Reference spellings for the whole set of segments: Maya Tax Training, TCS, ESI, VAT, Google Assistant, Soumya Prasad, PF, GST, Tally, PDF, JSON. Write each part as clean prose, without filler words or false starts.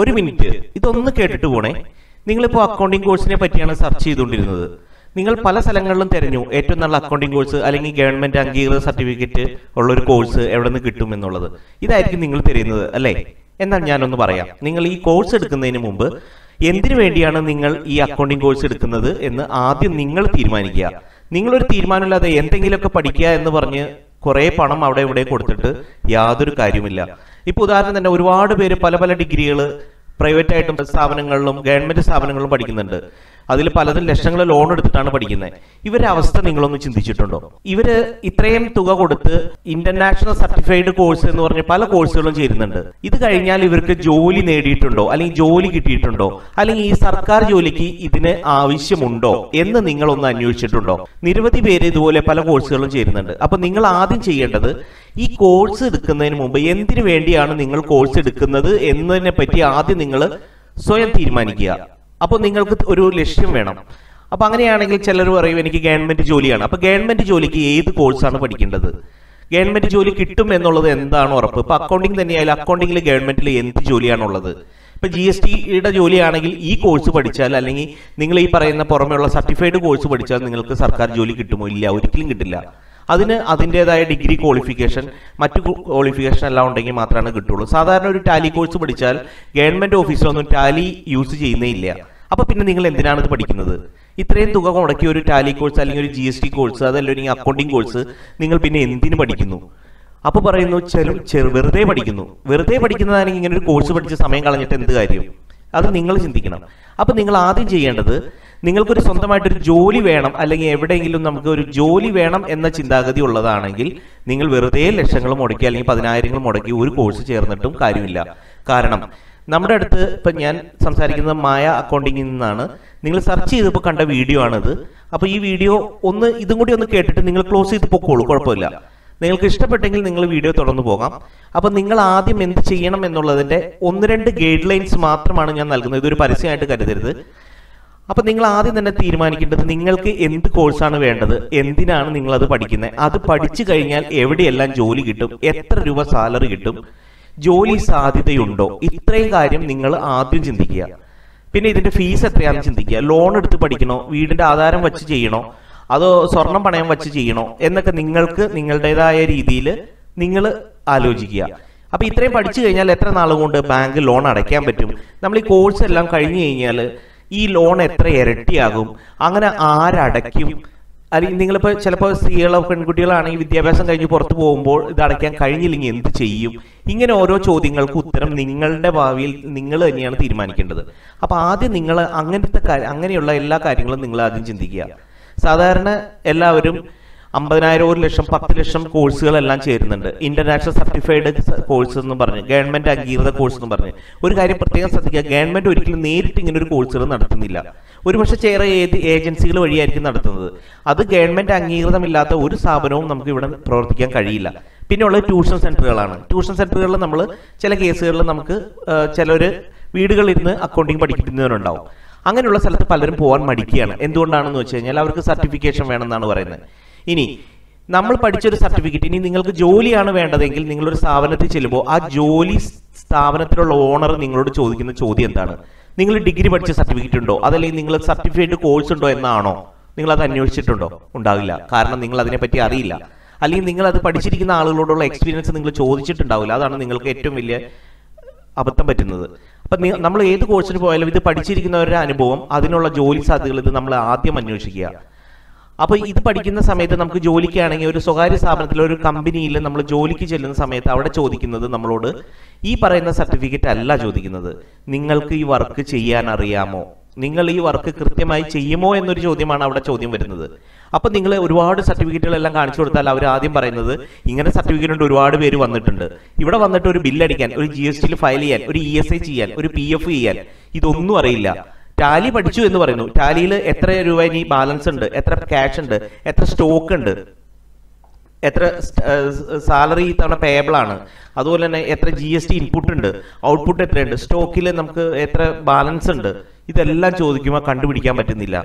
ഒരു മിനിറ്റ് ഇതൊന്ന് കേട്ടിട്ട് പോണേ. നിങ്ങളിപ്പോൾ അക്കൗണ്ടിംഗ് കോഴ്സിനെ പറ്റിയാണ് സെർച്ച് ചെയ്തുകൊണ്ടിരുന്നത്. നിങ്ങൾ പല സ്ഥലങ്ങളിലും തിരഞ്ഞു ഏറ്റവും നല്ല അക്കൗണ്ടിംഗ് കോഴ്സ് അല്ലെങ്കിൽ ഗവൺമെന്റ് അംഗീകൃത സർട്ടിഫിക്കറ്റ് ഉള്ള ഒരു കോഴ്സ് എവിടെ നിന്ന് കിട്ടും എന്നുള്ളത്. ഇതായിരിക്കും നിങ്ങൾ തിരയുന്നത് അല്ലേ? എന്നാൽ ഞാനൊന്ന് പറയാം, നിങ്ങൾ ഈ കോഴ്സ് എടുക്കുന്നതിന് മുമ്പ് എന്തിനു വേണ്ടിയാണ് നിങ്ങൾ ഈ അക്കൗണ്ടിംഗ് കോഴ്സ് എടുക്കുന്നത് എന്ന് ആദ്യം നിങ്ങൾ തീരുമാനിക്കുക. നിങ്ങളൊരു തീരുമാനമില്ലാതെ എന്തെങ്കിലുമൊക്കെ പഠിക്കുക എന്ന് പറഞ്ഞ് കുറേ പണം അവിടെ ഇവിടെ കൊടുത്തിട്ട് യാതൊരു കാര്യമില്ല. ഇപ്പോൾ ഉദാഹരണം തന്നെ ഒരുപാട് പേര് പല പല ഡിഗ്രികൾ പ്രൈവറ്റായിട്ടും സ്ഥാപനങ്ങളിലും ഗവൺമെൻറ് സ്ഥാപനങ്ങളിലും പഠിക്കുന്നുണ്ട്. അതിൽ പലതും ലക്ഷങ്ങൾ ലോൺ എടുത്തിട്ടാണ് പഠിക്കുന്നത്. ഇവരുടെ അവസ്ഥ നിങ്ങളൊന്ന് ചിന്തിച്ചിട്ടുണ്ടോ? ഇവർ ഇത്രയും തുക കൊടുത്ത് ഇന്റർനാഷണൽ സർട്ടിഫൈഡ് കോഴ്സ് എന്ന് പറഞ്ഞ് പല കോഴ്സുകളും ചേരുന്നുണ്ട്. ഇത് കഴിഞ്ഞാൽ ഇവർക്ക് ജോലി നേടിയിട്ടുണ്ടോ, അല്ലെങ്കിൽ ജോലി കിട്ടിയിട്ടുണ്ടോ, അല്ലെങ്കിൽ ഈ സർക്കാർ ജോലിക്ക് ഇതിന് ആവശ്യമുണ്ടോ എന്ന് നിങ്ങളൊന്ന് അന്വേഷിച്ചിട്ടുണ്ടോ? നിരവധി പേര് ഇതുപോലെ പല കോഴ്സുകളും ചേരുന്നുണ്ട്. അപ്പൊ നിങ്ങൾ ആദ്യം ചെയ്യേണ്ടത്, ഈ കോഴ്സ് എടുക്കുന്നതിന് മുമ്പ് എന്തിനു വേണ്ടിയാണ് നിങ്ങൾ കോഴ്സ് എടുക്കുന്നത് എന്നതിനെ പറ്റി ആദ്യം നിങ്ങൾ സ്വയം തീരുമാനിക്കുക. അപ്പോൾ നിങ്ങൾക്ക് ഒരു ലക്ഷ്യം വേണം. അപ്പോൾ അങ്ങനെയാണെങ്കിൽ ചിലർ പറയും എനിക്ക് ഗവൺമെൻറ് ജോലിയാണ്. അപ്പോൾ ഗവൺമെൻറ് ജോലിക്ക് ഏത് കോഴ്സാണ് പഠിക്കേണ്ടത്? ഗവൺമെൻറ് ജോലി കിട്ടും എന്നുള്ളത് എന്താണ് ഉറപ്പ്? ഇപ്പോൾ അക്കൗണ്ടിങ് തന്നെയായാലും അക്കൗണ്ടിങ്ങിൽ ഗവൺമെൻറ്റിൽ എന്ത് ജോലിയാണുള്ളത്? ഇപ്പോൾ GSTയുടെ ജോലിയാണെങ്കിൽ ഈ കോഴ്സ് പഠിച്ചാൽ, അല്ലെങ്കിൽ നിങ്ങൾ ഈ പറയുന്ന പുറമെയുള്ള സർട്ടിഫൈഡ് കോഴ്സ് പഠിച്ചാൽ നിങ്ങൾക്ക് സർക്കാർ ജോലി കിട്ടുമോ? ഇല്ല, ഒരിക്കലും കിട്ടില്ല. അതിന് അതിൻ്റേതായ ഡിഗ്രി ക്വാളിഫിക്കേഷൻ, മറ്റു ക്വാളിഫിക്കേഷൻ എല്ലാം ഉണ്ടെങ്കിൽ മാത്രമാണ് കിട്ടുള്ളൂ. സാധാരണ ഒരു ടാലി കോഴ്സ് പഠിച്ചാൽ ഗവൺമെൻറ് ഓഫീസിലൊന്നും ടാലി യൂസ് ചെയ്യുന്നേ ഇല്ല. അപ്പോൾ പിന്നെ നിങ്ങൾ എന്തിനാണ് ഇത് പഠിക്കുന്നത്? ഇത്രയും തുക മുടക്കിയ ഒരു ടാലി കോഴ്സ്, അല്ലെങ്കിൽ ഒരു GST കോഴ്സ്, അതല്ലെങ്കിൽ അക്കൗണ്ടിങ് കോഴ്സ് നിങ്ങൾ പിന്നെ എന്തിനു പഠിക്കുന്നു? അപ്പോൾ പറയുന്നു വെറുതെ പഠിക്കുന്നു. വെറുതെ പഠിക്കുന്നതാണെങ്കിൽ ഇങ്ങനെ ഒരു കോഴ്സ് പഠിച്ച് സമയം കളഞ്ഞിട്ട് എന്ത് കാര്യം? അത് നിങ്ങൾ ചിന്തിക്കണം. അപ്പോൾ നിങ്ങൾ ആദ്യം ചെയ്യേണ്ടത്, നിങ്ങൾക്കൊരു സ്വന്തമായിട്ടൊരു ജോലി വേണം, അല്ലെങ്കിൽ എവിടെയെങ്കിലും നമുക്ക് ഒരു ജോലി വേണം എന്ന ചിന്താഗതി ഉള്ളതാണെങ്കിൽ നിങ്ങൾ വെറുതെ ലക്ഷങ്ങൾ മുടക്കി അല്ലെങ്കിൽ പതിനായിരങ്ങൾ മുടക്കി ഒരു കോഴ്സ് ചേർന്നിട്ടും കാര്യമില്ല. കാരണം നമ്മുടെ അടുത്ത് ഇപ്പം ഞാൻ സംസാരിക്കുന്നത് മായ അക്കൗണ്ടിങ്ങിൽ നിന്നാണ്. നിങ്ങൾ സെർച്ച് ചെയ്തപ്പോൾ കണ്ട വീഡിയോ ആണിത്. അപ്പോൾ ഈ വീഡിയോ ഒന്ന് ഇതും കൂടി ഒന്ന് കേട്ടിട്ട് നിങ്ങൾ ക്ലോസ് ചെയ്ത് പോക്കോളൂ, കുഴപ്പമില്ല. നിങ്ങൾക്ക് ഇഷ്ടപ്പെട്ടെങ്കിൽ നിങ്ങൾ വീഡിയോ തുടർന്ന് പോകാം. അപ്പം നിങ്ങൾ ആദ്യം എന്ത് ചെയ്യണം എന്നുള്ളതിൻ്റെ ഒന്ന് രണ്ട് ഗൈഡ് ലൈൻസ് മാത്രമാണ് ഞാൻ നൽകുന്നത്. ഇതൊരു പരസ്യമായിട്ട് കരുതരുത്. അപ്പം നിങ്ങൾ ആദ്യം തന്നെ തീരുമാനിക്കേണ്ടത് നിങ്ങൾക്ക് എന്ത് കോഴ്സാണ് വേണ്ടത്, എന്തിനാണ് നിങ്ങളത് പഠിക്കുന്നത്, അത് പഠിച്ചു കഴിഞ്ഞാൽ എവിടെയെല്ലാം ജോലി കിട്ടും, എത്ര രൂപ സാലറി കിട്ടും, ജോലി സാധ്യതയുണ്ടോ, ഇത്രയും കാര്യം നിങ്ങൾ ആദ്യം ചിന്തിക്കുക. പിന്നെ ഇതിൻ്റെ ഫീസ് എത്രയാണെന്ന് ചിന്തിക്കുക. ലോൺ എടുത്ത് പഠിക്കണോ, വീടിൻ്റെ ആധാരം വച്ച് ചെയ്യണോ, അതോ സ്വർണം പണയം വച്ച് ചെയ്യണോ എന്നൊക്കെ നിങ്ങൾക്ക് നിങ്ങളുടേതായ രീതിയിൽ നിങ്ങൾ ആലോചിക്കുക. അപ്പോൾ ഇത്രയും പഠിച്ചു കഴിഞ്ഞാൽ എത്ര നാളുകൊണ്ട് ബാങ്ക് ലോൺ അടയ്ക്കാൻ പറ്റും, നമ്മൾ ഈ കോഴ്സ് എല്ലാം കഴിഞ്ഞു കഴിഞ്ഞാൽ ഈ ലോൺ എത്ര ഇരട്ടിയാകും, അങ്ങനെ ആരടയ്ക്കും, അല്ലെങ്കിൽ നിങ്ങളിപ്പോൾ ചിലപ്പോൾ സ്ത്രീകളോ പെൺകുട്ടികളാണെങ്കിൽ വിദ്യാഭ്യാസം കഴിഞ്ഞ് പുറത്ത് പോകുമ്പോൾ ഇത് അടയ്ക്കാൻ കഴിഞ്ഞില്ലെങ്കിൽ എന്ത് ചെയ്യും, ഇങ്ങനെ ഓരോ ചോദ്യങ്ങൾക്ക് ഉത്തരം നിങ്ങളുടെ ഭാവിയിൽ നിങ്ങൾ തന്നെയാണ് തീരുമാനിക്കേണ്ടത്. അപ്പോൾ ആദ്യം നിങ്ങൾ അങ്ങനെയുള്ള എല്ലാ കാര്യങ്ങളും നിങ്ങൾ ആദ്യം ചിന്തിക്കുക. സാധാരണ എല്ലാവരും 50,000, 1,00,000, 10,00,000 കോഴ്സുകളെല്ലാം ചേരുന്നുണ്ട്. ഇന്റർനാഷണൽ സർട്ടിഫൈഡ് കോഴ്സ് എന്ന് പറഞ്ഞ്, ഗവൺമെന്റ് അംഗീകൃത കോഴ്സ് എന്ന് പറഞ്ഞ്. ഒരു കാര്യം പ്രത്യേകം ശ്രദ്ധിക്കുക, ഗവൺമെന്റ് ഒരിക്കലും നേരിട്ട് ഇങ്ങനെ ഒരു കോഴ്സുകൾ നടത്തുന്നില്ല. ഒരുപക്ഷെ ചേറെ ഏജൻസികൾ വഴിയായിരിക്കും നടത്തുന്നത്. അത് ഗവൺമെന്റ് അംഗീകൃതമില്ലാത്ത ഒരു സ്ഥാപനവും നമുക്ക് ഇവിടെ പ്രവർത്തിക്കാൻ കഴിയില്ല. പിന്നെ ഉള്ളത് ട്യൂഷൻ സെന്ററുകളാണ്. ട്യൂഷൻ സെന്ററുകളിൽ നമ്മൾ ചില കേസുകളിൽ നമുക്ക് ചിലർ വീടുകളിരുന്ന് അക്കൗണ്ടിങ് പഠിക്കുന്നവരുണ്ടാവും. അങ്ങനെയുള്ള സ്ഥലത്ത് പലരും പോകാൻ മടിക്കുകയാണ്. എന്തുകൊണ്ടാണെന്ന് വെച്ച് കഴിഞ്ഞാൽ അവർക്ക് സർട്ടിഫിക്കേഷൻ വേണമെന്നാണ് പറയുന്നത്. ഇനി നമ്മൾ പഠിച്ചൊരു സർട്ടിഫിക്കറ്റ്, ഇനി നിങ്ങൾക്ക് ജോലിയാണ് വേണ്ടതെങ്കിൽ നിങ്ങളൊരു സ്ഥാപനത്തിൽ ചെല്ലുമ്പോൾ ആ ജോലി സ്ഥാപനത്തിലുള്ള ഓണർ നിങ്ങളോട് ചോദിക്കുന്ന ചോദ്യം എന്താണ്? നിങ്ങൾ ഡിഗ്രി പഠിച്ച സർട്ടിഫിക്കറ്റ് ഉണ്ടോ, അതല്ലെങ്കിൽ നിങ്ങൾ സർട്ടിഫൈഡ് കോഴ്സ് ഉണ്ടോ എന്നാണോ? നിങ്ങൾ അത് അന്വേഷിച്ചിട്ടുണ്ടോ? ഉണ്ടാവില്ല. കാരണം നിങ്ങൾ അതിനെപ്പറ്റി അറിയില്ല. അല്ലെങ്കിൽ നിങ്ങൾ അത് പഠിച്ചിരിക്കുന്ന ആളുകളോടുള്ള എക്സ്പീരിയൻസ് നിങ്ങൾ ചോദിച്ചിട്ടുണ്ടാവില്ല. അതാണ് നിങ്ങൾക്ക് ഏറ്റവും വലിയ അബദ്ധം പറ്റുന്നത്. അപ്പം നമ്മൾ ഏത് കോഴ്സിന് പോയാലും ഇത് പഠിച്ചിരിക്കുന്നവരുടെ അനുഭവം, അതിനുള്ള ജോലി സാധ്യതകൾ, ഇത് നമ്മൾ ആദ്യം അന്വേഷിക്കുക. അപ്പോൾ ഇത് പഠിക്കുന്ന സമയത്ത് നമുക്ക് ജോലിക്കാണെങ്കിൽ ഒരു സ്വകാര്യ സ്ഥാപനത്തിൽ, ഒരു കമ്പനിയിൽ നമ്മൾ ജോലിക്ക് ചെല്ലുന്ന സമയത്ത് അവിടെ ചോദിക്കുന്നത് നമ്മളോട് ഈ പറയുന്ന സർട്ടിഫിക്കറ്റ് അല്ല ചോദിക്കുന്നത്, നിങ്ങൾക്ക് ഈ വർക്ക് ചെയ്യാൻ അറിയാമോ, നിങ്ങൾ ഈ വർക്ക് കൃത്യമായി ചെയ്യുമോ എന്നൊരു ചോദ്യമാണ് അവിടെ ചോദ്യം വരുന്നത്. അപ്പം നിങ്ങൾ ഒരുപാട് സർട്ടിഫിക്കറ്റുകളെല്ലാം കാണിച്ചു കൊടുത്താൽ അവർ ആദ്യം പറയുന്നത് ഇങ്ങനെ സർട്ടിഫിക്കറ്റ് ഉണ്ട്, ഒരുപാട് പേര് വന്നിട്ടുണ്ട്, ഇവിടെ വന്നിട്ട് ഒരു ബില്ലടിക്കാൻ, ഒരു GSTയിൽ ഫയൽ ചെയ്യാൻ, ഒരു ESI ചെയ്യാൻ, ഒരു PF ചെയ്യാൻ ഇതൊന്നും അറിയില്ല. ടാലി പഠിച്ചു എന്ന് പറയുന്നു, ടാലിയിൽ എത്ര രൂപ ഇനി ബാലൻസ് ഉണ്ട്, എത്ര ക്യാഷ് ഉണ്ട്, എത്ര സ്റ്റോക്ക് ഉണ്ട്, എത്ര സാലറി തവണ പേബിൾ ആണ്, അതുപോലെ തന്നെ എത്ര GST ഇൻപുട്ട് ഉണ്ട്, ഔട്ട്പുട്ട് എത്രയുണ്ട്, സ്റ്റോക്കിൽ നമുക്ക് എത്ര ബാലൻസ് ഉണ്ട്, ഇതെല്ലാം ചോദിക്കുമ്പോൾ കണ്ടുപിടിക്കാൻ പറ്റുന്നില്ല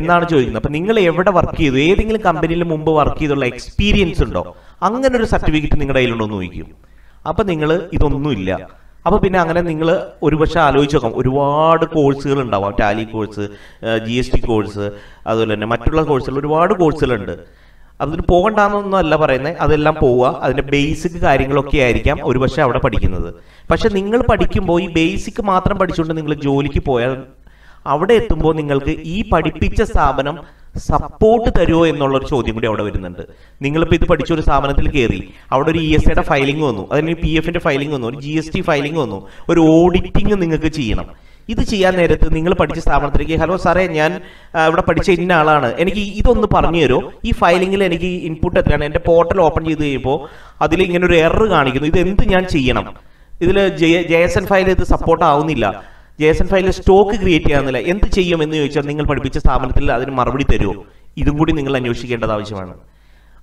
എന്നാണ് ചോദിക്കുന്നത്. അപ്പം നിങ്ങൾ എവിടെ വർക്ക് ചെയ്തു, ഏതെങ്കിലും കമ്പനിയിൽ മുമ്പ് വർക്ക് ചെയ്തുള്ള എക്സ്പീരിയൻസ് ഉണ്ടോ, അങ്ങനെ ഒരു സർട്ടിഫിക്കറ്റ് നിങ്ങളുടെ കയ്യിലുണ്ടോ എന്ന് ചോദിക്കും. അപ്പം നിങ്ങൾ ഇതൊന്നുമില്ല, അപ്പോൾ പിന്നെ അങ്ങനെ നിങ്ങൾ ഒരുപക്ഷെ ആലോചിച്ച് നോക്കാം ഒരുപാട് കോഴ്സുകൾ ഉണ്ടാവും Tally course G S T course അതുപോലെ തന്നെ മറ്റുള്ള കോഴ്സുകൾ ഒരുപാട് കോഴ്സുകളുണ്ട് അതിൽ പോകണ്ടെന്നൊന്നും അല്ല പറയുന്നത് അതെല്ലാം പോവുക അതിൻ്റെ ബേസിക് കാര്യങ്ങളൊക്കെ ആയിരിക്കാം ഒരുപക്ഷെ അവിടെ പഠിക്കുന്നത് പക്ഷെ നിങ്ങൾ പഠിക്കുമ്പോൾ ഈ ബേസിക് മാത്രം പഠിച്ചുകൊണ്ട് നിങ്ങൾ ജോലിക്ക് പോയാൽ അവിടെ എത്തുമ്പോൾ നിങ്ങൾക്ക് ഈ പഠിപ്പിച്ച സ്ഥാപനം സപ്പോർട്ട് തരുമോ എന്നുള്ളൊരു ചോദ്യം കൂടി അവിടെ വരുന്നുണ്ട് നിങ്ങളിപ്പോൾ ഇത് പഠിച്ചൊരു സ്ഥാപനത്തിൽ കയറി അവിടെ ഒരു ഇ എസ് ഐയുടെ ഫയലിംഗ് വന്നു അതിന് പി എഫിൻ്റെ ഫയലിംഗ് വന്നു ഒരു ജി എസ് ടി ഫയലിംഗ് വന്നു ഒരു ഓഡിറ്റിംഗ് നിങ്ങൾക്ക് ചെയ്യണം ഇത് ചെയ്യാൻ നേരത്ത് നിങ്ങൾ പഠിച്ച സ്ഥാപനത്തിലേക്ക് ഹലോ സാറേ ഞാൻ ഇവിടെ പഠിച്ച ഇന്ന ആളാണ് എനിക്ക് ഇതൊന്ന് പറഞ്ഞു തരുമോ ഈ ഫയലിംഗിൽ എനിക്ക് ഇൻപുട്ട് എത്രയാണ് എൻ്റെ പോർട്ടൽ ഓപ്പൺ ചെയ്ത് കഴിയുമ്പോൾ അതിൽ ഇങ്ങനെ ഒരു എറർ കാണിക്കുന്നു ഇത് എന്ത് ഞാൻ ചെയ്യണം ഇതിൽ JSON ഫയൽ ഇത് സപ്പോർട്ട് ആവുന്നില്ല JSON ഫയലിൽ സ്റ്റോക്ക് ക്രിയേറ്റ് ചെയ്യാവുന്നില്ല എന്ത് ചെയ്യുമെന്ന് ചോദിച്ചാൽ നിങ്ങൾ പഠിപ്പിച്ച സ്ഥാപനത്തിൽ അതിന് മറുപടി തരുമോ ഇതും കൂടി നിങ്ങൾ അന്വേഷിക്കേണ്ടത് ആവശ്യമാണ്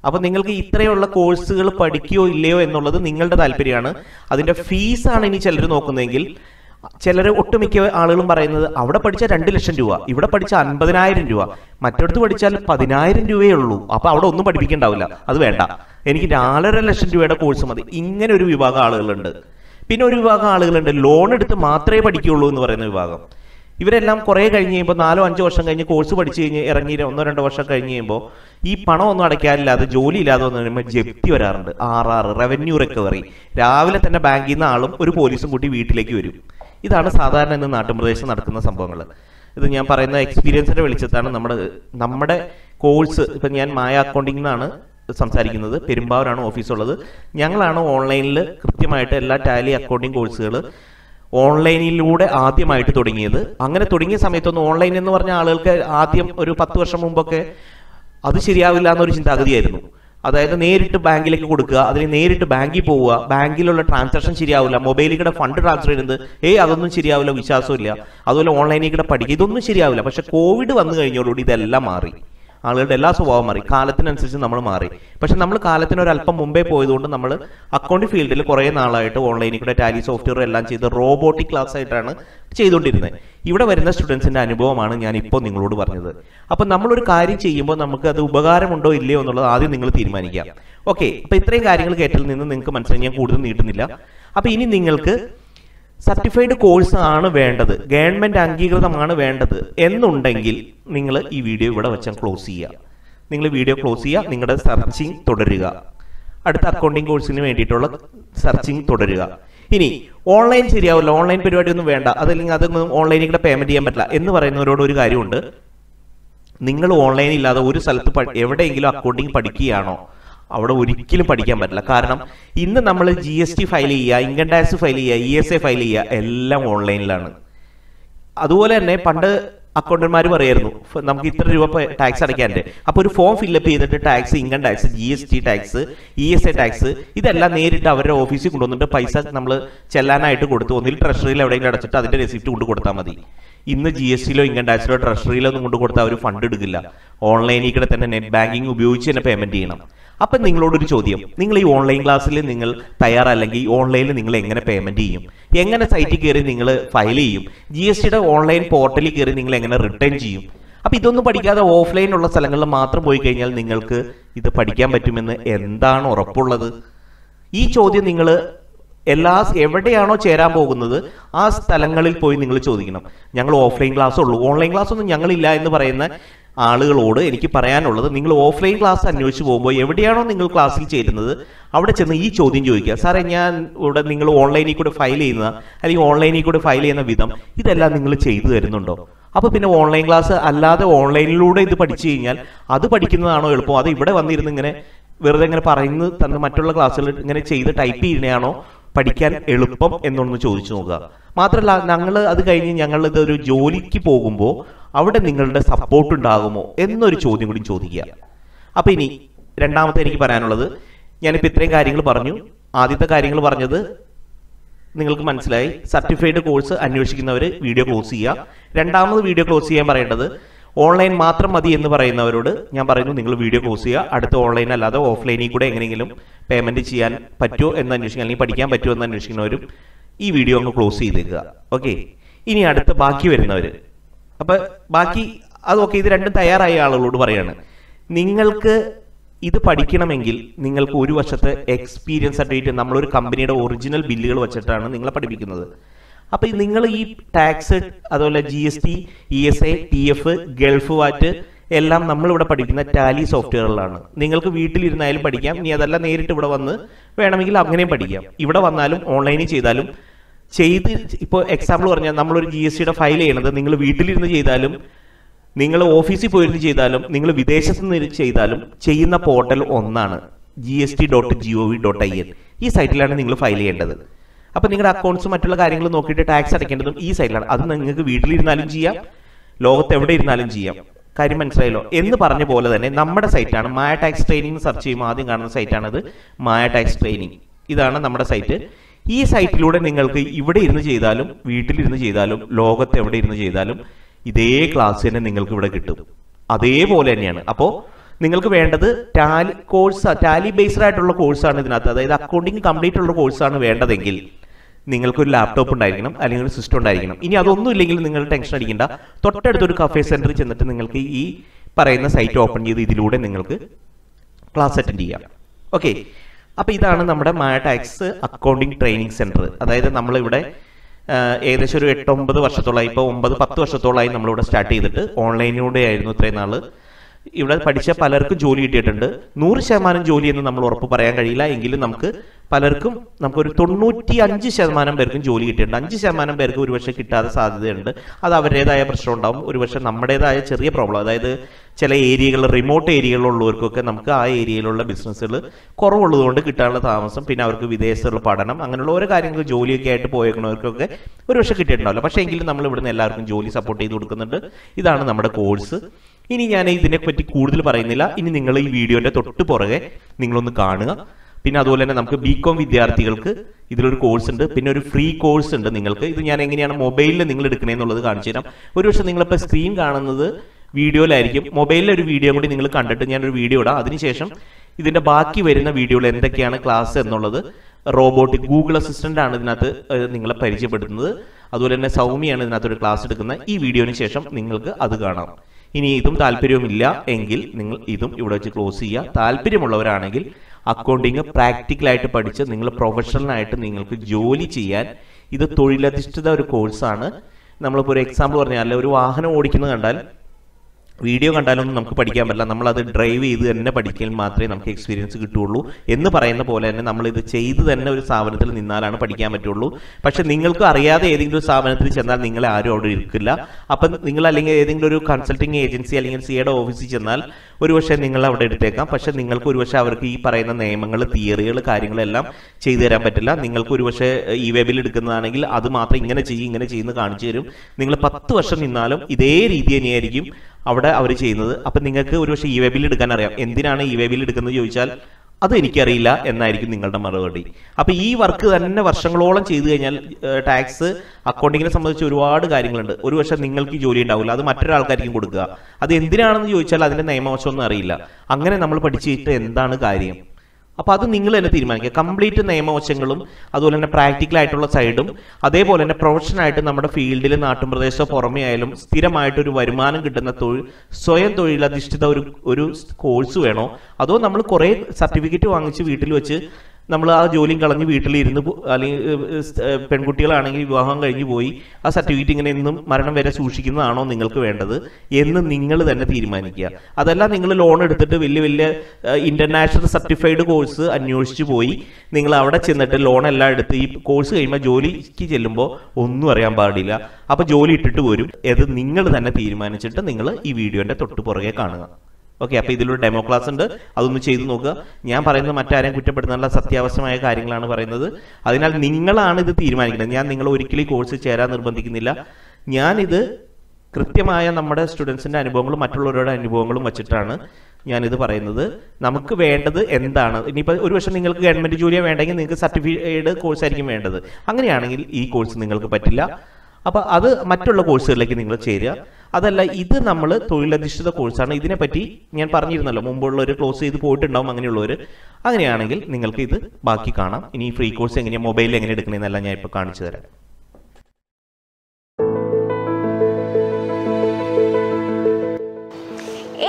അപ്പോൾ നിങ്ങൾക്ക് ഇത്രയുള്ള കോഴ്സുകൾ പഠിക്കുകയോ ഇല്ലയോ എന്നുള്ളത് നിങ്ങളുടെ താല്പര്യമാണ് അതിൻ്റെ ഫീസാണ് ഇനി ചിലർ നോക്കുന്നതെങ്കിൽ ചിലർ ഒട്ടുമിക്ക ആളുകളും പറയുന്നത് അവിടെ പഠിച്ചാൽ 2 ലക്ഷം രൂപ ഇവിടെ പഠിച്ചാൽ 50,000 രൂപ മറ്റടുത്ത് പഠിച്ചാൽ 10,000 രൂപയേ ഉള്ളൂ അപ്പോൾ അവിടെ ഒന്നും പഠിപ്പിക്കേണ്ടാവില്ല അത് വേണ്ട എനിക്ക് 4.5 ലക്ഷം രൂപയുടെ കോഴ്സ് മതി ഇങ്ങനെ ഒരു വിഭാഗം ആളുകളുണ്ട് പിന്നെ ഒരു വിഭാഗം ആളുകളുണ്ട് ലോൺ എടുത്ത് മാത്രമേ പഠിക്കുകയുള്ളൂ എന്ന് പറയുന്ന വിഭാഗം ഇവരെല്ലാം കുറേ കഴിഞ്ഞ് കഴിയുമ്പോൾ 4-5 വർഷം കഴിഞ്ഞ് കോഴ്സ് പഠിച്ചു കഴിഞ്ഞ് ഇറങ്ങി 1-2 വർഷം കഴിഞ്ഞ് കഴിയുമ്പോൾ ഈ പണം ഒന്നും അടയ്ക്കാനില്ലാതെ ജോലിയില്ലാതെ വന്നു കഴിയുമ്പോൾ ജപ്തി വരാറുണ്ട് RR റവന്യൂ റിക്കവറി രാവിലെ തന്നെ ബാങ്കിൽ നിന്ന് ആളും ഒരു പോലീസും കൂട്ടി വീട്ടിലേക്ക് വരും ഇതാണ് സാധാരണ ഇന്ന് നാട്ടുപ്രദേശത്ത് നടക്കുന്ന സംഭവങ്ങൾ ഇത് ഞാൻ പറയുന്ന എക്സ്പീരിയൻസിൻ്റെ വെളിച്ചത്താണ് നമ്മുടെ കോഴ്സ് ഇപ്പം ഞാൻ മായ അക്കൗണ്ടിംഗ് എന്നാണ് സംസാരിക്കുന്നത് പെരുമ്പാവൂരാണ് ഓഫീസുള്ളത് ഞങ്ങളാണ് ഓൺലൈനിൽ കൃത്യമായിട്ട് എല്ലാ ടാലി അക്കൗണ്ടിംഗ് കോഴ്സുകൾ ഓൺലൈനിലൂടെ ആദ്യമായിട്ട് തുടങ്ങിയത് അങ്ങനെ തുടങ്ങിയ സമയത്തൊന്നും ഓൺലൈൻ എന്ന് പറഞ്ഞ ആളുകൾക്ക് ആദ്യം ഒരു 10 വർഷം മുമ്പൊക്കെ അത് ശരിയാവില്ല എന്നൊരു ചിന്താഗതിയായിരുന്നു അതായത് നേരിട്ട് ബാങ്കിലേക്ക് കൊടുക്കുക അതിന് നേരിട്ട് ബാങ്കിൽ പോവുക ബാങ്കിലുള്ള ട്രാൻസാക്ഷൻ ശരിയാവില്ല മൊബൈലിൽ കൂടെ ഫണ്ട് ട്രാൻസ്ഫർ ചെയ്യുന്നത് അതൊന്നും ശരിയാവില്ല വിശ്വാസമില്ല അതുപോലെ ഓൺലൈനിൽ കൂടെ പഠിക്കുക ഇതൊന്നും ശരിയാവില്ല പക്ഷെ കോവിഡ് വന്നു കഴിഞ്ഞോടുകൂടി ഇതെല്ലാം മാറി ആളുകളുടെ എല്ലാ സ്വഭാവം മാറി കാലത്തിനനുസരിച്ച് നമ്മൾ മാറി പക്ഷെ നമ്മൾ കാലത്തിനൊരല്പം മുമ്പേ പോയതുകൊണ്ട് നമ്മൾ അക്കൗണ്ട് ഫീൽഡിൽ കുറേ നാളായിട്ട് ഓൺലൈനിൽ കൂടെ ടാലി സോഫ്റ്റ്വെയർ എല്ലാം ചെയ്ത് റോബോട്ടിക് ക്ലാസ് ആയിട്ടാണ് ചെയ്തുകൊണ്ടിരുന്നത് ഇവിടെ വരുന്ന സ്റ്റുഡൻസിൻ്റെ അനുഭവമാണ് ഞാൻ ഇപ്പോൾ നിങ്ങളോട് പറഞ്ഞത് അപ്പം നമ്മളൊരു കാര്യം ചെയ്യുമ്പോൾ നമുക്ക് അത് ഉപകാരമുണ്ടോ ഇല്ലയോ എന്നുള്ളത് ആദ്യം നിങ്ങൾ തീരുമാനിക്കുക ഓക്കെ അപ്പോൾ ഇത്രയും കാര്യങ്ങൾ കേട്ടിൽ നിന്ന് നിങ്ങൾക്ക് മനസ്സിലായി ഞാൻ കൂടുതൽ നീട്ടുന്നില്ല അപ്പോൾ ഇനി നിങ്ങൾക്ക് സർട്ടിഫൈഡ് കോഴ്സ് ആണ് വേണ്ടത് ഗവൺമെൻറ് അംഗീകൃതമാണ് വേണ്ടത് എന്നുണ്ടെങ്കിൽ നിങ്ങൾ ഈ വീഡിയോ ഇവിടെ വെച്ചാൽ ക്ലോസ് ചെയ്യുക നിങ്ങൾ വീഡിയോ ക്ലോസ് ചെയ്യുക നിങ്ങളുടെ സെർച്ചിങ് തുടരുക അടുത്ത അക്കൗണ്ടിങ് കോഴ്സിന് വേണ്ടിയിട്ടുള്ള സെർച്ചിങ് തുടരുക ഇനി ഓൺലൈൻ ശരിയാവില്ല ഓൺലൈൻ പരിപാടിയൊന്നും വേണ്ട അതല്ലെങ്കിൽ അതൊന്നും ഓൺലൈനിൽ കൂടെ പേയ്മെൻറ്റ് ചെയ്യാൻ പറ്റില്ല എന്ന് പറയുന്നവരോട് ഒരു കാര്യമുണ്ട് നിങ്ങൾ ഓൺലൈൻ ഇല്ലാതെ ഒരു സ്ഥലത്ത് എവിടെയെങ്കിലും അക്കൗണ്ടിങ് പഠിക്കുകയാണോ അവിടെ ഒരിക്കലും പഠിക്കാൻ പറ്റില്ല കാരണം ഇന്ന് നമ്മൾ GST ഫയൽ ചെയ്യുക ഇൻകം ടാക്സ് ഫയൽ ചെയ്യുക ESA ഫയൽ ചെയ്യുക എല്ലാം ഓൺലൈനിലാണ് അതുപോലെ തന്നെ പണ്ട് അക്കൗണ്ടന്മാർ പറയായിരുന്നു നമുക്ക് ഇത്ര രൂപ ടാക്സ് അടയ്ക്കാനുണ്ട് അപ്പോൾ ഒരു ഫോം ഫില്ലപ്പ് ചെയ്തിട്ട് tax income tax GST tax ESA tax ഇതെല്ലാം നേരിട്ട് അവരുടെ ഓഫീസിൽ കൊണ്ടുവന്നിട്ട് പൈസ നമ്മൾ ചെല്ലാനായിട്ട് കൊടുത്തു ഒന്നിൽ ട്രഷറിയിൽ എവിടെയെങ്കിലും അടച്ചിട്ട് അതിൻ്റെ റെസിപ്റ്റ് കൊണ്ട് കൊടുത്താൽ മതി ഇന്ന് GSTയിലോ ഇൻകം ടാക്സിലോ ട്രഷറിയിലോ ഒന്നും കൊണ്ട് കൊടുത്താൽ അവർ ഫണ്ട് എടുക്കില്ല ഓൺലൈനിൽ കൂടെ തന്നെ നെറ്റ് ബാങ്കിങ് ഉപയോഗിച്ച് തന്നെ പേയ്മെൻറ്റ് ചെയ്യണം അപ്പം നിങ്ങളോടൊരു ചോദ്യം നിങ്ങൾ ഈ ഓൺലൈൻ ക്ലാസ്സിൽ നിങ്ങൾ തയ്യാറല്ലെങ്കിൽ ഓൺലൈനിൽ നിങ്ങൾ എങ്ങനെ പേയ്മെൻറ്റ് ചെയ്യും എങ്ങനെ സൈറ്റിൽ കയറി നിങ്ങൾ ഫയൽ ചെയ്യും GSTയുടെ ഓൺലൈൻ പോർട്ടലിൽ കയറി നിങ്ങൾ എങ്ങനെ റിട്ടേൺ ചെയ്യും അപ്പം ഇതൊന്നും പഠിക്കാതെ ഓഫ്ലൈനുള്ള സ്ഥലങ്ങളിൽ മാത്രം പോയി കഴിഞ്ഞാൽ നിങ്ങൾക്ക് ഇത് പഠിക്കാൻ പറ്റുമെന്ന് എന്താണ് ഉറപ്പുള്ളത് ഈ ചോദ്യം നിങ്ങൾ എവിടെയാണോ ചേരാൻ പോകുന്നത് ആ സ്ഥലങ്ങളിൽ പോയി നിങ്ങൾ ചോദിക്കണം ഞങ്ങൾ ഓഫ്ലൈൻ ക്ലാസ് ഉള്ളൂ ഓൺലൈൻ ക്ലാസ് ഒന്നും ഞങ്ങളില്ല എന്ന് പറയുന്ന ആളുകളോട് എനിക്ക് പറയാനുള്ളത് നിങ്ങൾ ഓഫ്ലൈൻ ക്ലാസ് അന്വേഷിച്ച് പോകുമ്പോൾ എവിടെയാണോ നിങ്ങൾ ക്ലാസ്സിൽ ചേരുന്നത് അവിടെ ചെന്ന് ഈ ചോദ്യം ചോദിക്കുക സാറേ ഞാൻ ഇവിടെ നിങ്ങൾ ഓൺലൈനിൽ കൂടെ ഫയൽ ചെയ്യുന്ന അല്ലെങ്കിൽ ഓൺലൈനിൽ കൂടെ ഫയൽ ചെയ്യുന്ന വിധം ഇതെല്ലാം നിങ്ങൾ ചെയ്തു തരുന്നുണ്ടോ അപ്പോൾ പിന്നെ ഓൺലൈൻ ക്ലാസ് അല്ലാതെ ഓൺലൈനിലൂടെ ഇത് പഠിച്ചു കഴിഞ്ഞാൽ അത് പഠിക്കുന്നതാണോ എളുപ്പം അത് ഇവിടെ വന്നിരുന്ന് ഇങ്ങനെ വെറുതെ ഇങ്ങനെ പറയുന്നു തന്നെ മറ്റുള്ള ക്ലാസ്സുകൾ ഇങ്ങനെ ചെയ്ത് ടൈപ്പ് ചെയ്യണയാണോ പഠിക്കാൻ എളുപ്പം എന്നൊന്ന് ചോദിച്ചു നോക്കുക മാത്രമല്ല ഞങ്ങൾ അത് കഴിഞ്ഞ് ഞങ്ങളിതൊരു ജോലിക്ക് പോകുമ്പോൾ അവിടെ നിങ്ങളുടെ സപ്പോർട്ട് ഉണ്ടാകുമോ എന്നൊരു ചോദ്യം കൂടി ചോദിക്കുക അപ്പോൾ ഇനി രണ്ടാമത്തെ എനിക്ക് പറയാനുള്ളത് ഞാനിപ്പോൾ ഇത്രയും കാര്യങ്ങൾ പറഞ്ഞു ആദ്യത്തെ കാര്യങ്ങൾ പറഞ്ഞത് നിങ്ങൾക്ക് മനസ്സിലായി സർട്ടിഫൈഡ് കോഴ്സ് അന്വേഷിക്കുന്നവർ വീഡിയോ ക്ലോസ് ചെയ്യുക രണ്ടാമത് വീഡിയോ ക്ലോസ് ചെയ്യാൻ പറയേണ്ടത് ഓൺലൈൻ മാത്രം മതി എന്ന് പറയുന്നവരോട് ഞാൻ പറയുന്നു നിങ്ങൾ വീഡിയോ ക്ലോസ് ചെയ്യുക അടുത്ത ഓൺലൈൻ അല്ലാതെ ഓഫ്ലൈനിൽ കൂടെ എങ്ങനെയെങ്കിലും പേയ്മെൻറ്റ് ചെയ്യാൻ പറ്റുമോ എന്ന് അന്വേഷിക്കുക അല്ലെങ്കിൽ പഠിക്കാൻ പറ്റുമോ എന്ന് അന്വേഷിക്കുന്നവരും ഈ വീഡിയോ അങ്ങ് ക്ലോസ് ചെയ്തേക്കുക ഓക്കെ ഇനി അടുത്ത ബാക്കി വരുന്നവർ അപ്പോൾ ബാക്കി അതൊക്കെ ഇത് രണ്ടും തയ്യാറായ ആളുകളോട് പറയാണ് നിങ്ങൾക്ക് ഇത് പഠിക്കണമെങ്കിൽ നിങ്ങൾക്ക് ഒരു വശത്തെ എക്സ്പീരിയൻസ് സർട്ടിഫിക്കറ്റ് നമ്മളൊരു കമ്പനിയുടെ ഒറിജിനൽ ബില്ലുകൾ വെച്ചിട്ടാണ് നിങ്ങളെ പഠിപ്പിക്കുന്നത്. അപ്പോൾ നിങ്ങൾ ഈ ടാക്സ് അതുപോലെ GST, ESI, TF, Gulf VAT എല്ലാം നമ്മളിവിടെ പഠിക്കുന്ന ടാലി സോഫ്റ്റ്വെയറിലാണ്. നിങ്ങൾക്ക് വീട്ടിലിരുന്നായാലും പഠിക്കാം, ഇനി അതല്ല നേരിട്ട് ഇവിടെ വന്ന് വേണമെങ്കിൽ അങ്ങനെയും പഠിക്കാം. ഇവിടെ വന്നാലും ഓൺലൈനിൽ ചെയ്താലും ചെയ്ത് ഇപ്പോൾ എക്സാമ്പിൾ പറഞ്ഞാൽ നമ്മളൊരു GSTയുടെ ഫയൽ ചെയ്യണത് നിങ്ങൾ വീട്ടിലിരുന്ന് ചെയ്താലും നിങ്ങൾ ഓഫീസിൽ പോയിരുന്ന് ചെയ്താലും നിങ്ങൾ വിദേശത്ത് നിന്ന് ചെയ്താലും ചെയ്യുന്ന പോർട്ടൽ ഒന്നാണ് GST.gov.in. ഈ സൈറ്റിലാണ് നിങ്ങൾ ഫയൽ ചെയ്യേണ്ടത്. അപ്പോൾ നിങ്ങളുടെ അക്കൗണ്ട്സും മറ്റുള്ള കാര്യങ്ങൾ നോക്കിയിട്ട് ടാക്സ് അടയ്ക്കേണ്ടതും ഈ സൈറ്റിലാണ്. അത് നിങ്ങൾക്ക് വീട്ടിലിരുന്നാലും ചെയ്യാം, ലോകത്ത് എവിടെ ഇരുന്നാലും ചെയ്യാം. കാര്യം മനസ്സിലായല്ലോ? എന്ന് പറഞ്ഞ പോലെ തന്നെ നമ്മുടെ സൈറ്റാണ് മായ ടാക്സ് ട്രെയിനിങ്. സെർച്ച് ചെയ്യുമ്പോൾ ആദ്യം കാണുന്ന സൈറ്റാണത് മായ ടാക്സ് ട്രെയിനിങ്. ഇതാണ് നമ്മുടെ സൈറ്റ്. ഈ സൈറ്റിലൂടെ നിങ്ങൾക്ക് ഇവിടെ ഇരുന്ന് ചെയ്താലും വീട്ടിലിരുന്ന് ചെയ്താലും ലോകത്ത് എവിടെ ഇരുന്ന് ചെയ്താലും ഇതേ ക്ലാസ് തന്നെ നിങ്ങൾക്ക് ഇവിടെ കിട്ടും. അതേപോലെ തന്നെയാണ്. അപ്പോൾ നിങ്ങൾക്ക് വേണ്ടത് ടാലി കോഴ്സ്, ടാലി ബേസ്ഡ് ആയിട്ടുള്ള കോഴ്സാണ് ഇതിനകത്ത്. അതായത് അക്കൗണ്ടിങ് കംപ്ലീറ്റ് ഉള്ള കോഴ്സാണ് വേണ്ടതെങ്കിൽ നിങ്ങൾക്കൊരു ലാപ്ടോപ്പ് ഉണ്ടായിരിക്കണം, അല്ലെങ്കിൽ ഒരു സിസ്റ്റം ഉണ്ടായിരിക്കണം. ഇനി അതൊന്നും ഇല്ലെങ്കിൽ നിങ്ങൾ ടെൻഷൻ അടിക്കേണ്ട. തൊട്ടടുത്തൊരു കഫേ സെൻറ്ററിൽ ചെന്നിട്ട് നിങ്ങൾക്ക് ഈ പറയുന്ന സൈറ്റ് ഓപ്പൺ ചെയ്ത് ഇതിലൂടെ നിങ്ങൾക്ക് ക്ലാസ് അറ്റൻഡ് ചെയ്യാം. ഓക്കെ, അപ്പോൾ ഇതാണ് നമ്മുടെ Maya tax accounting training centre. അതായത് നമ്മളിവിടെ ഏകദേശം ഒരു 8-9 വർഷത്തോളമായി, ഇപ്പോൾ 9-10 വർഷത്തോളമായി നമ്മളിവിടെ സ്റ്റാർട്ട് ചെയ്തിട്ട് ഓൺലൈനിലൂടെ ആയിരുന്നു. ഇത്രയും നാൾ ഇവിടെ പഠിച്ച പലർക്കും ജോലി കിട്ടിയിട്ടുണ്ട്. 100% ജോലി എന്ന് നമ്മൾ ഉറപ്പ് പറയാൻ കഴിയില്ല, എങ്കിലും നമുക്കൊരു 95% പേർക്കും ജോലി കിട്ടിയിട്ടുണ്ട്. 5% പേർക്ക് ഒരുപക്ഷെ കിട്ടാതെ സാധ്യതയുണ്ട്. അത് അവരുടേതായ പ്രശ്നം ഉണ്ടാവും, ഒരുപക്ഷെ നമ്മുടേതായ ചെറിയ പ്രോബ്ലം. അതായത് ചില ഏരിയകൾ, റിമോട്ട് ഏരിയകളുള്ളവർക്കൊക്കെ നമുക്ക് ആ ഏരിയയിലുള്ള ബിസിനസ്സുകൾ കുറവുള്ളതുകൊണ്ട് കിട്ടാനുള്ള താമസം, പിന്നെ അവർക്ക് വിദേശത്തുള്ള പഠനം, അങ്ങനെയുള്ള ഓരോ കാര്യങ്ങൾ ജോലിയൊക്കെ ആയിട്ട് പോയേക്കുന്നവർക്കൊക്കെ ഒരുപക്ഷെ കിട്ടിയിട്ടുണ്ടാവില്ല. പക്ഷേ എങ്കിലും നമ്മൾ ഇവിടുന്ന് എല്ലാവർക്കും ജോലി സപ്പോർട്ട് ചെയ്ത് കൊടുക്കുന്നുണ്ട്. ഇതാണ് നമ്മുടെ കോഴ്സ്. ഇനി ഞാൻ ഇതിനെപ്പറ്റി കൂടുതൽ പറയുന്നില്ല. ഇനി നിങ്ങൾ ഈ വീഡിയോൻ്റെ തൊട്ട് പുറകെ നിങ്ങളൊന്ന് കാണുക. പിന്നെ അതുപോലെ തന്നെ നമുക്ക് BCom വിദ്യാർത്ഥികൾക്ക് ഇതിലൊരു കോഴ്സ് ഉണ്ട്, പിന്നെ ഒരു ഫ്രീ കോഴ്സ് ഉണ്ട്. നിങ്ങൾക്ക് ഇത് ഞാൻ എങ്ങനെയാണ് മൊബൈലിൽ നിങ്ങൾ എടുക്കണമെന്നുള്ളത് കാണിച്ചു തരാം. ഒരുപക്ഷെ നിങ്ങളിപ്പോൾ സ്ക്രീൻ കാണുന്നത് വീഡിയോയിലായിരിക്കും. മൊബൈലിൽ ഒരു വീഡിയോ കൂടി നിങ്ങൾ കണ്ടിട്ട് ഞാനൊരു വീഡിയോ ഇടാം. അതിനുശേഷം ഇതിൻ്റെ ബാക്കി വരുന്ന വീഡിയോയിൽ എന്തൊക്കെയാണ് ക്ലാസ് എന്നുള്ളത്, റോബോട്ടിക് ഗൂഗിൾ അസിസ്റ്റൻ്റ് ആണ് ഇതിനകത്ത് നിങ്ങളെ പരിചയപ്പെടുത്തുന്നത്. അതുപോലെ തന്നെ സൗമ്യയാണ് ഇതിനകത്തൊരു ക്ലാസ് എടുക്കുന്നത്. ഈ വീഡിയോന് ശേഷം നിങ്ങൾക്ക് അത് കാണാം. ഇനി ഇതും താല്പര്യവുമില്ല എങ്കിൽ നിങ്ങൾ ഇതും ഇവിടെ വെച്ച് ക്ലോസ് ചെയ്യുക. താല്പര്യമുള്ളവരാണെങ്കിൽ അക്കൗണ്ടിങ് പ്രാക്ടിക്കലായിട്ട് പഠിച്ച് നിങ്ങൾ പ്രൊഫഷണലായിട്ട് നിങ്ങൾക്ക് ജോലി ചെയ്യാൻ, ഇത് തൊഴിലധിഷ്ഠിത ഒരു കോഴ്സാണ്. നമ്മളിപ്പോൾ ഒരു എക്സാമ്പിൾ പറഞ്ഞാൽ ഒരു വാഹനം ഓടിക്കുന്നത് കണ്ടാൽ വീഡിയോ കണ്ടാലൊന്നും നമുക്ക് പഠിക്കാൻ പറ്റില്ല. നമ്മളത് ഡ്രൈവ് ചെയ്ത് തന്നെ പഠിക്കാൻ മാത്രമേ നമുക്ക് എക്സ്പീരിയൻസ് കിട്ടുകയുള്ളൂ എന്ന് പറയുന്ന പോലെ തന്നെ നമ്മളിത് ചെയ്ത് തന്നെ ഒരു സ്ഥാപനത്തിൽ നിന്നാലാണ് പഠിക്കാൻ പറ്റുള്ളൂ. പക്ഷേ നിങ്ങൾക്ക് അറിയാതെ ഏതെങ്കിലും ഒരു സ്ഥാപനത്തിൽ ചെന്നാൽ നിങ്ങളെ ആരും അവിടെ ഇരിക്കില്ല. അപ്പം നിങ്ങൾ അല്ലെങ്കിൽ ഏതെങ്കിലും ഒരു കൺസൾട്ടിങ് ഏജൻസി അല്ലെങ്കിൽ സിയുടെ ഓഫീസിൽ ചെന്നാൽ ഒരുപക്ഷെ നിങ്ങൾ അവിടെ എടുത്തേക്കാം. പക്ഷേ നിങ്ങൾക്ക് ഒരുപക്ഷെ അവർക്ക് ഈ പറയുന്ന നിയമങ്ങൾ, തിയറികൾ, കാര്യങ്ങളെല്ലാം ചെയ്തു തരാൻ പറ്റില്ല. നിങ്ങൾക്ക് ഒരുപക്ഷെ ഈ വെബിൽ എടുക്കുന്നതാണെങ്കിൽ അത് മാത്രം ഇങ്ങനെ ചെയ്യും, ഇങ്ങനെ ചെയ്യുന്നത് കാണിച്ചു തരും. നിങ്ങൾ 10 വർഷം നിന്നാലും ഇതേ രീതി തന്നെയായിരിക്കും അവിടെ അവർ ചെയ്യുന്നത്. അപ്പം നിങ്ങൾക്ക് ഒരുപക്ഷെ ഈ വെബിൽ എടുക്കാൻ അറിയാം. എന്തിനാണ് ഈ വെബിൽ എടുക്കുന്നത് ചോദിച്ചാൽ അത് എനിക്കറിയില്ല എന്നായിരിക്കും നിങ്ങളുടെ മറുപടി. അപ്പം ഈ വർക്ക് തന്നെ വർഷങ്ങളോളം ചെയ്തു കഴിഞ്ഞാൽ ടാക്സ് അക്കൗണ്ടിങ്ങിനെ സംബന്ധിച്ച് ഒരുപാട് കാര്യങ്ങളുണ്ട്. ഒരുപക്ഷെ നിങ്ങൾക്ക് ജോലി ഉണ്ടാവില്ല, അത് മറ്റൊരാൾക്കാർക്കും കൊടുക്കുക. അത് എന്തിനാണെന്ന് ചോദിച്ചാൽ അതിൻ്റെ നിയമവശമൊന്നും അറിയില്ല. അങ്ങനെ നമ്മൾ പഠിച്ചിട്ട് എന്താണ് കാര്യം? അപ്പോൾ അത് നിങ്ങൾ തന്നെ തീരുമാനിക്കുക. കംപ്ലീറ്റ് നിയമവശങ്ങളും അതുപോലെ തന്നെ പ്രാക്ടിക്കലായിട്ടുള്ള സൈഡും അതേപോലെ തന്നെ പ്രൊഫഷനായിട്ട് നമ്മുടെ ഫീൽഡിൽ നാട്ടും പ്രദേശമോ പുറമേ ആയാലും സ്ഥിരമായിട്ടൊരു വരുമാനം കിട്ടുന്ന സ്വയം തൊഴിലധിഷ്ഠിത ഒരു കോഴ്സ് വേണോ, അതോ നമ്മൾ കുറേ സർട്ടിഫിക്കറ്റ് വാങ്ങിച്ച് വീട്ടിൽ വെച്ച് നമ്മൾ ആ ജോലിയും കളഞ്ഞ് വീട്ടിലിരുന്ന്, അല്ലെങ്കിൽ പെൺകുട്ടികളാണെങ്കിൽ വിവാഹം കഴിഞ്ഞ് പോയി ആ സർട്ടിഫിക്കറ്റ് ഇങ്ങനെ എന്നും മരണം വരെ സൂക്ഷിക്കുന്നതാണോ നിങ്ങൾക്ക് വേണ്ടത് എന്ന് നിങ്ങൾ തന്നെ തീരുമാനിക്കുക. അതല്ല നിങ്ങൾ ലോൺ എടുത്തിട്ട് വലിയ വലിയ ഇൻ്റർനാഷണൽ സർട്ടിഫൈഡ് കോഴ്സ് അന്വേഷിച്ച് പോയി നിങ്ങൾ അവിടെ ചെന്നിട്ട് ലോൺ എല്ലാം എടുത്ത് ഈ കോഴ്സ് കഴിയുമ്പോൾ ജോലിക്ക് ചെല്ലുമ്പോൾ ഒന്നും അറിയാൻ പാടില്ല, അപ്പോൾ ജോലി ഇട്ടിട്ട് വരും. അത് നിങ്ങൾ തന്നെ തീരുമാനിച്ചിട്ട് നിങ്ങൾ ഈ വീഡിയോൻ്റെ തൊട്ട് പുറകെ കാണുക. ഓക്കെ, അപ്പോൾ ഇതിലൊരു ഡെമോ ക്ലാസ് ഉണ്ട്, അതൊന്ന് ചെയ്തു നോക്കുക. ഞാൻ പറയുന്നത് മറ്റാരെയും കുറ്റപ്പെടുത്താനുള്ള സത്യാവശ്യമായ കാര്യങ്ങളാണ് പറയുന്നത്. അതിനാൽ നിങ്ങളാണ് ഇത് തീരുമാനിക്കുന്നത്. ഞാൻ നിങ്ങളെ ഒരിക്കലും കോഴ്സ് ചേരാൻ നിർബന്ധിക്കുന്നില്ല. ഞാനിത് കൃത്യമായ നമ്മുടെ സ്റ്റുഡൻസിൻ്റെ അനുഭവങ്ങളും മറ്റുള്ളവരുടെ അനുഭവങ്ങളും വച്ചിട്ടാണ് ഞാനിത് പറയുന്നത്. നമുക്ക് വേണ്ടത് എന്താണ്? ഇനിയിപ്പോൾ ഒരു പക്ഷേ നിങ്ങൾക്ക് ഗവൺമെൻറ് ജോലിയാണ് വേണ്ടെങ്കിൽ നിങ്ങൾക്ക് സർട്ടിഫൈഡ് കോഴ്സ് ആയിരിക്കും വേണ്ടത്. അങ്ങനെയാണെങ്കിൽ ഈ കോഴ്സ് നിങ്ങൾക്ക് പറ്റില്ല. അപ്പോൾ അത് മറ്റുള്ള കോഴ്സുകളിലേക്ക് നിങ്ങൾ ചേരുക. അതല്ല, ഇത് നമ്മൾ തൊഴിലധിഷ്ഠിത കോഴ്സാണ്. ഇതിനെപ്പറ്റി ഞാൻ പറഞ്ഞിരുന്നല്ലോ, മുമ്പുള്ളവർ ക്ലോസ് ചെയ്ത് പോയിട്ടുണ്ടാവും അങ്ങനെയുള്ളവർ. അങ്ങനെയാണെങ്കിൽ നിങ്ങൾക്ക് ഇത് ബാക്കി കാണാം. ഇനി ഫ്രീ കോഴ്സ് എങ്ങനെയാണ്, മൊബൈലിൽ എങ്ങനെ എടുക്കണമെന്നെല്ലാം ഞാൻ ഇപ്പോൾ കാണിച്ചു തരാം.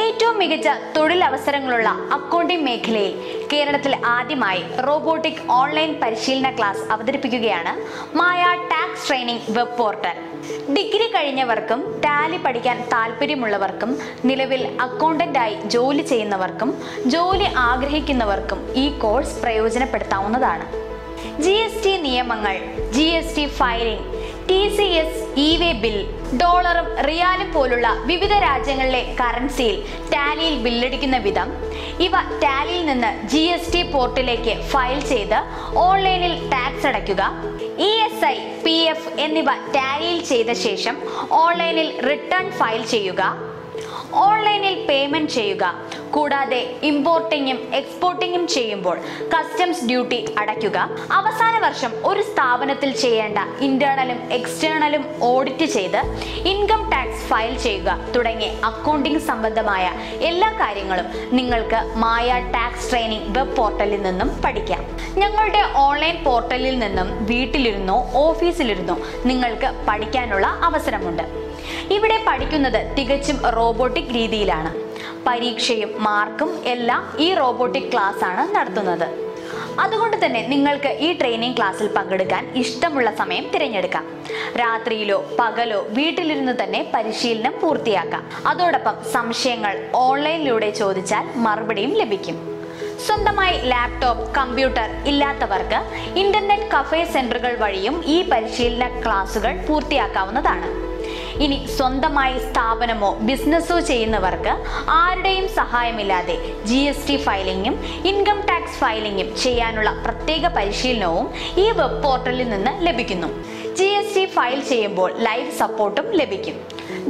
ഏറ്റവും മികച്ച തൊഴിലവസരങ്ങളുള്ള അക്കൗണ്ടിംഗ് മേഖലയിൽ കേരളത്തിൽ ആദ്യമായി റോബോട്ടിക് ഓൺലൈൻ പരിശീലന ക്ലാസ് അവതരിപ്പിക്കുകയാണ് Maya tax training web portal. Degree കഴിഞ്ഞവർക്കും ടാലി പഠിക്കാൻ താല്പര്യമുള്ളവർക്കും നിലവിൽ അക്കൗണ്ടന്റായി ജോലി ചെയ്യുന്നവർക്കും ജോലി ആഗ്രഹിക്കുന്നവർക്കും ഈ കോഴ്സ് പ്രയോജനപ്പെടുത്താവുന്നതാണ്. GST നിയമങ്ങൾ, GST filing, TCS e-way bill, ഡോളറും റിയാലും പോലുള്ള വിവിധ രാജ്യങ്ങളിലെ കറൻസിയിൽ ടാലിയിൽ ബില്ലടിക്കുന്ന വിധം ഇവ ടാലിയിൽ നിന്ന് GST പോർട്ടലിലേക്ക് ഫയൽ ചെയ്ത് ഓൺലൈനിൽ ടാക്സ് അടയ്ക്കുക. ESI, PF എന്നിവ ടാലിയിൽ ചെയ്ത ശേഷം ഓൺലൈനിൽ റിട്ടേൺ ഫയൽ ചെയ്യുക. ഓൺലൈനിൽ പേയ്മെന്റ് ചെയ്യുക. കൂടാതെ ഇമ്പോർട്ടിങ്ങും എക്സ്പോർട്ടിങ്ങും ചെയ്യുമ്പോൾ കസ്റ്റംസ് ഡ്യൂട്ടി അടയ്ക്കുക. അവസാന വർഷം ഒരു സ്ഥാപനത്തിൽ ചെയ്യേണ്ട ഇന്റേണലും എക്സ്റ്റേണലും ഓഡിറ്റ് ചെയ്ത് ഇൻകം ടാക്സ് ഫയൽ ചെയ്യുക തുടങ്ങിയ അക്കൗണ്ടിംഗ് സംബന്ധമായ എല്ലാ കാര്യങ്ങളും നിങ്ങൾക്ക് മായ ടാക്സ് ട്രെയിനിംഗ് വെബ് പോർട്ടലിൽ നിന്നും പഠിക്കാം. ഞങ്ങളുടെ ഓൺലൈൻ പോർട്ടലിൽ നിന്നും വീട്ടിലിരുന്നോ ഓഫീസിലിരുന്നോ നിങ്ങൾക്ക് പഠിക്കാനുള്ള അവസരമുണ്ട്. ഇവിടെ പഠിക്കുന്നത് തികച്ചും റോബോട്ടിക് രീതിയിലാണ്. പരീക്ഷയും മാർക്കും എല്ലാം ഈ റോബോട്ടിക് ക്ലാസ് ആണ് നടത്തുന്നത്. അതുകൊണ്ട് തന്നെ നിങ്ങൾക്ക് ഈ ട്രെയിനിങ് ക്ലാസ്സിൽ പങ്കെടുക്കാൻ ഇഷ്ടമുള്ള സമയം തിരഞ്ഞെടുക്കാം. രാത്രിയിലോ പകലോ വീട്ടിലിരുന്ന് തന്നെ പരിശീലനം പൂർത്തിയാക്കാം. അതോടൊപ്പം സംശയങ്ങൾ ഓൺലൈനിലൂടെ ചോദിച്ചാൽ മറുപടിയും ലഭിക്കും. സ്വന്തമായി ലാപ്ടോപ്പ്, കമ്പ്യൂട്ടർ ഇല്ലാത്തവർക്ക് ഇന്റർനെറ്റ് കഫേ സെന്ററുകൾ വഴിയും ഈ പരിശീലന ക്ലാസുകൾ പൂർത്തിയാക്കാവുന്നതാണ്. ഇനി സ്വന്തമായി സ്ഥാപനമോ ബിസിനസ്സോ ചെയ്യുന്നവർക്ക് ആരുടെയും സഹായമില്ലാതെ GST ഫയലിംഗും ഇൻകം ടാക്സ് ഫയലിംഗും ചെയ്യാനുള്ള പ്രത്യേക പരിശീലനവും ഈ വെബ് പോർട്ടലിൽ നിന്ന് ലഭിക്കുന്നു. GST ഫയൽ ചെയ്യുമ്പോൾ ലൈവ് സപ്പോർട്ടും ലഭിക്കും.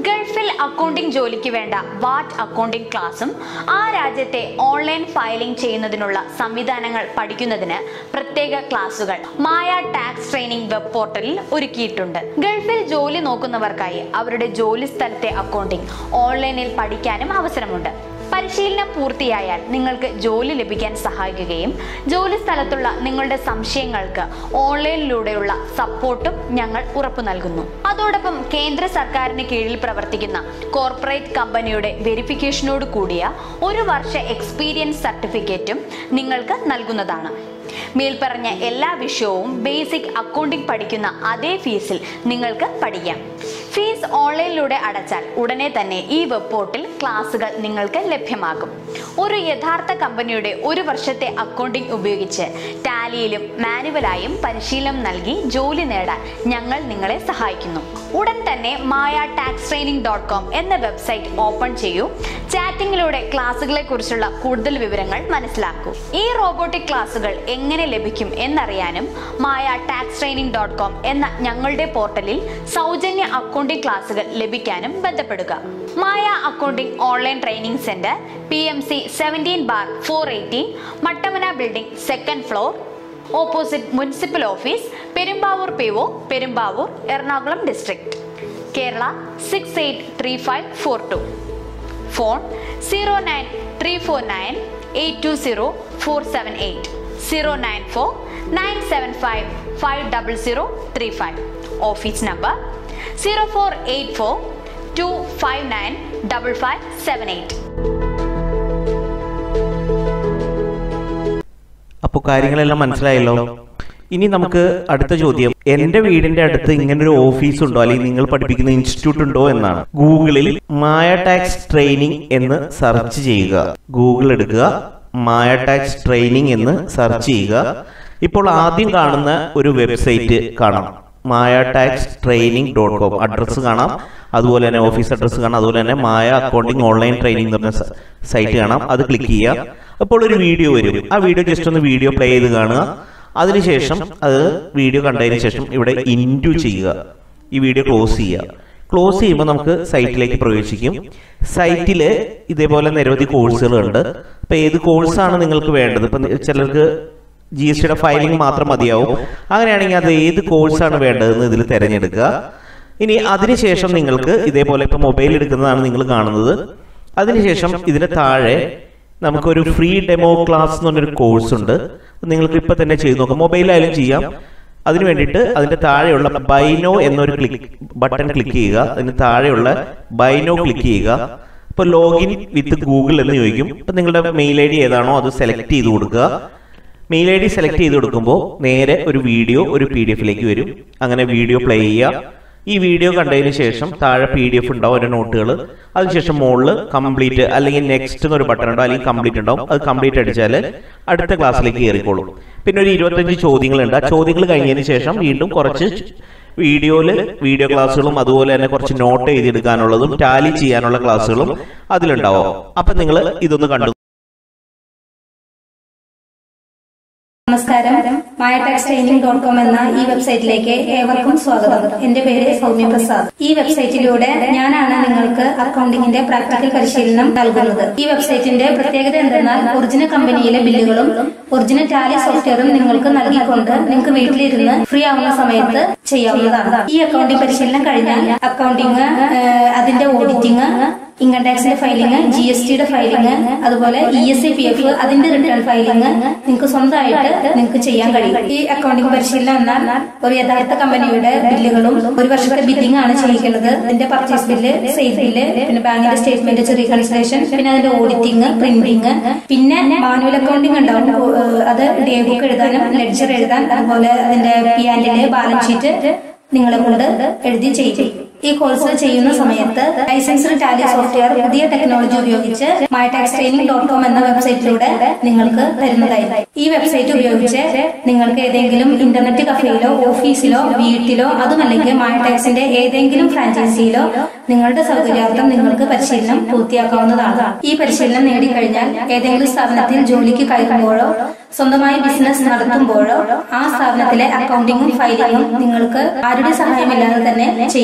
ഗൾഫിൽ അക്കൗണ്ടിംഗ് ജോലിക്ക് വേണ്ട വാട്ട് അക്കൗണ്ടിംഗ് ക്ലാസും ആ രാജ്യത്തെ ഓൺലൈൻ ഫയലിംഗ് ചെയ്യുന്നതിനുള്ള സംവിധാനങ്ങൾ പഠിക്കുന്നതിന് പ്രത്യേക ക്ലാസുകൾ മായ ടാക്സ് ട്രെയിനിംഗ് വെബ് പോർട്ടലിൽ ഒരുക്കിയിട്ടുണ്ട്. ഗൾഫിൽ ജോലി നോക്കുന്നവർക്കായി അവരുടെ ജോലി സ്ഥലത്തെ അക്കൗണ്ടിംഗ് ഓൺലൈനിൽ പഠിക്കാനും അവസരമുണ്ട്. പരിശീലനം പൂർത്തിയായാൽ നിങ്ങൾക്ക് ജോലി ലഭിക്കാൻ സഹായിക്കുകയും ജോലി സ്ഥലത്തുള്ള നിങ്ങളുടെ സംശയങ്ങൾക്ക് ഓൺലൈനിലൂടെയുള്ള സപ്പോർട്ടും ഞങ്ങൾ ഉറപ്പു നൽകുന്നു. അതോടൊപ്പം കേന്ദ്ര സർക്കാരിന് കീഴിൽ പ്രവർത്തിക്കുന്ന കോർപ്പറേറ്റ് കമ്പനിയുടെ വെരിഫിക്കേഷനോട് കൂടിയ ഒരു വർഷ എക്സ്പീരിയൻസ് സർട്ടിഫിക്കറ്റും നിങ്ങൾക്ക് നൽകുന്നതാണ്. മേൽപ്പറഞ്ഞ എല്ലാ വിഷയവും ബേസിക് അക്കൗണ്ടിംഗ് പഠിക്കുന്ന അതേ ഫീസിൽ നിങ്ങൾക്ക് പഠിക്കാം. ഫീസ് ഓൺലൈനിലൂടെ അടച്ചാൽ ഉടനെ തന്നെ ഈ വെബ് പോർട്ടൽ ക്ലാസുകൾ നിങ്ങൾക്ക് ലഭ്യമാകും. ഒരു യഥാർത്ഥ കമ്പനിയുടെ ഒരു വർഷത്തെ അക്കൗണ്ടിംഗ് ഉപയോഗിച്ച് ടാലിയിലും മാനുവലായും പരിശീലനം നൽകി ജോലി നേടാൻ ഞങ്ങൾ നിങ്ങളെ സഹായിക്കുന്നു. ഉടൻ തന്നെ maya tax training.com എന്ന വെബ്സൈറ്റ് ഓപ്പൺ ചെയ്യൂ. ചാറ്റിംഗിലൂടെ ക്ലാസുകളെ കുറിച്ചുള്ള കൂടുതൽ വിവരങ്ങൾ മനസ്സിലാക്കൂ. ഈ റോബോട്ടിക് ക്ലാസുകൾ എങ്ങനെ ലഭിക്കും എന്നറിയാനും maya tax training.com എന്ന ഞങ്ങളുടെ പോർട്ടലിൽ സൗജന്യ അക്കൗണ്ടിംഗ് ക്ലാസുകൾ ലഭിക്കാനും ബന്ധപ്പെടുക. Maya accounting online training centre PMC 17/480 Mattamana building 2nd floor opposite municipal office, Perumbavoor PO, Perumbavoor, Ernakulam district, Kerala 683542. Phone 09349820478, 09497550035. Office number 0484259557. അപ്പോൾ കാര്യങ്ങളെല്ലാം മനസ്സിലായല്ലോ. ഇനി നമുക്ക് അടുത്ത ചോദ്യം, എൻ്റെ വീടിൻ്റെ അടുത്ത് ഇങ്ങനൊരു ഓഫീസ് ഉണ്ടോ അല്ലെങ്കിൽ നിങ്ങൾ പഠിപ്പിക്കുന്ന ഇൻസ്റ്റിറ്റ്യൂട്ട് ഉണ്ടോ എന്നാണ്. ഗൂഗിളിൽ മായ ടാക്സ് ട്രെയിനിങ് എന്ന് സെർച്ച് ചെയ്യുക. ഗൂഗിൾ എടുക്കുക, മായ ടാക്സ് ട്രെയിനിങ് എന്ന് സെർച്ച് ചെയ്യുക. ഇപ്പോൾ ആദ്യം കാണുന്ന ഒരു വെബ്സൈറ്റ് കാണാം, maya tax training.com. അഡ്രസ്സ് കാണാം, അതുപോലെ തന്നെ ഓഫീസ് അഡ്രസ്സ് കാണാം, അതുപോലെ തന്നെ മായ അക്കൗണ്ടിങ് ഓൺലൈൻ ട്രെയിനിങ് എന്ന് പറഞ്ഞ സൈറ്റ് കാണാം. അത് ക്ലിക്ക് ചെയ്യുക. അപ്പോൾ ഒരു വീഡിയോ വരും. ആ വീഡിയോ ജസ്റ്റ് ഒന്ന് വീഡിയോ പ്ലേ ചെയ്ത് കാണുക. അതിനുശേഷം അത് വീഡിയോ കണ്ടതിന് ശേഷം ഇവിടെ ഇൻറ്റു ചെയ്യുക. ഈ വീഡിയോ ക്ലോസ് ചെയ്യുക. ക്ലോസ് ചെയ്യുമ്പോൾ നമുക്ക് സൈറ്റിലേക്ക് പ്രവേശിക്കും. സൈറ്റിൽ ഇതേപോലെ നിരവധി കോഴ്സുകളുണ്ട്. അപ്പോൾ ഏത് കോഴ്സാണ് നിങ്ങൾക്ക് വേണ്ടത്? ഇപ്പം ചിലർക്ക് GSTയുടെ ഫയലിംഗ് മാത്രം മതിയാവും. അങ്ങനെയാണെങ്കിൽ അത് ഏത് കോഴ്സാണ് വേണ്ടതെന്ന് ഇതിൽ തിരഞ്ഞെടുക്കുക. ഇനി അതിനുശേഷം നിങ്ങൾക്ക് ഇതേപോലെ ഇപ്പോൾ മൊബൈൽ എടുക്കുന്നതാണ് നിങ്ങൾ കാണുന്നത്. അതിനുശേഷം ഇതിന് താഴെ നമുക്കൊരു ഫ്രീ ഡെമോ ക്ലാസ് എന്ന് പറഞ്ഞൊരു കോഴ്സുണ്ട്. നിങ്ങൾക്ക് ഇപ്പം തന്നെ ചെയ്ത് നോക്കാം, മൊബൈലായാലും ചെയ്യാം. അതിന് വേണ്ടിയിട്ട് അതിൻ്റെ താഴെയുള്ള ബൈനോ എന്നൊരു ബട്ടൺ ക്ലിക്ക് ചെയ്യുക. അതിന് താഴെയുള്ള ബൈനോ ക്ലിക്ക് ചെയ്യുക. Now login with Google mail ID select mail ID select video or PDF video play this video contains PDF note complete next button complete complete class like video classes, and note edithanolum, tally cheyanola classes, adilundavo. Appo ningal idonnu kandu. Namaskaram, MayaTaxTraining.com enna ee website like everyone swagatham. Ende peru Soumya Prasad. Ee website ilude njanana ningalkku accounting inde practical parisheelanam nalgunnathu. Ee website inde prathyegatha endennal original company ile billukalum original tally software ningalkku nalgikonde ningalkku veettile irunnu free aavuna samayathe cheyyavunnathana. Ee accounting parisheelanam kazhinjal accounting adinte auditing income tax filing, GST filing, ESAPF, return filing, this accounting company purchase bill, sale bill, bank statement reconciliation, auditing, printing, manual accounting, daybook, ledger, P&L, balance sheet. This course is a license tally software technology. MayaTaxTraining.com website. This website is available internet cafe, office, VT, MayaTax franchise. This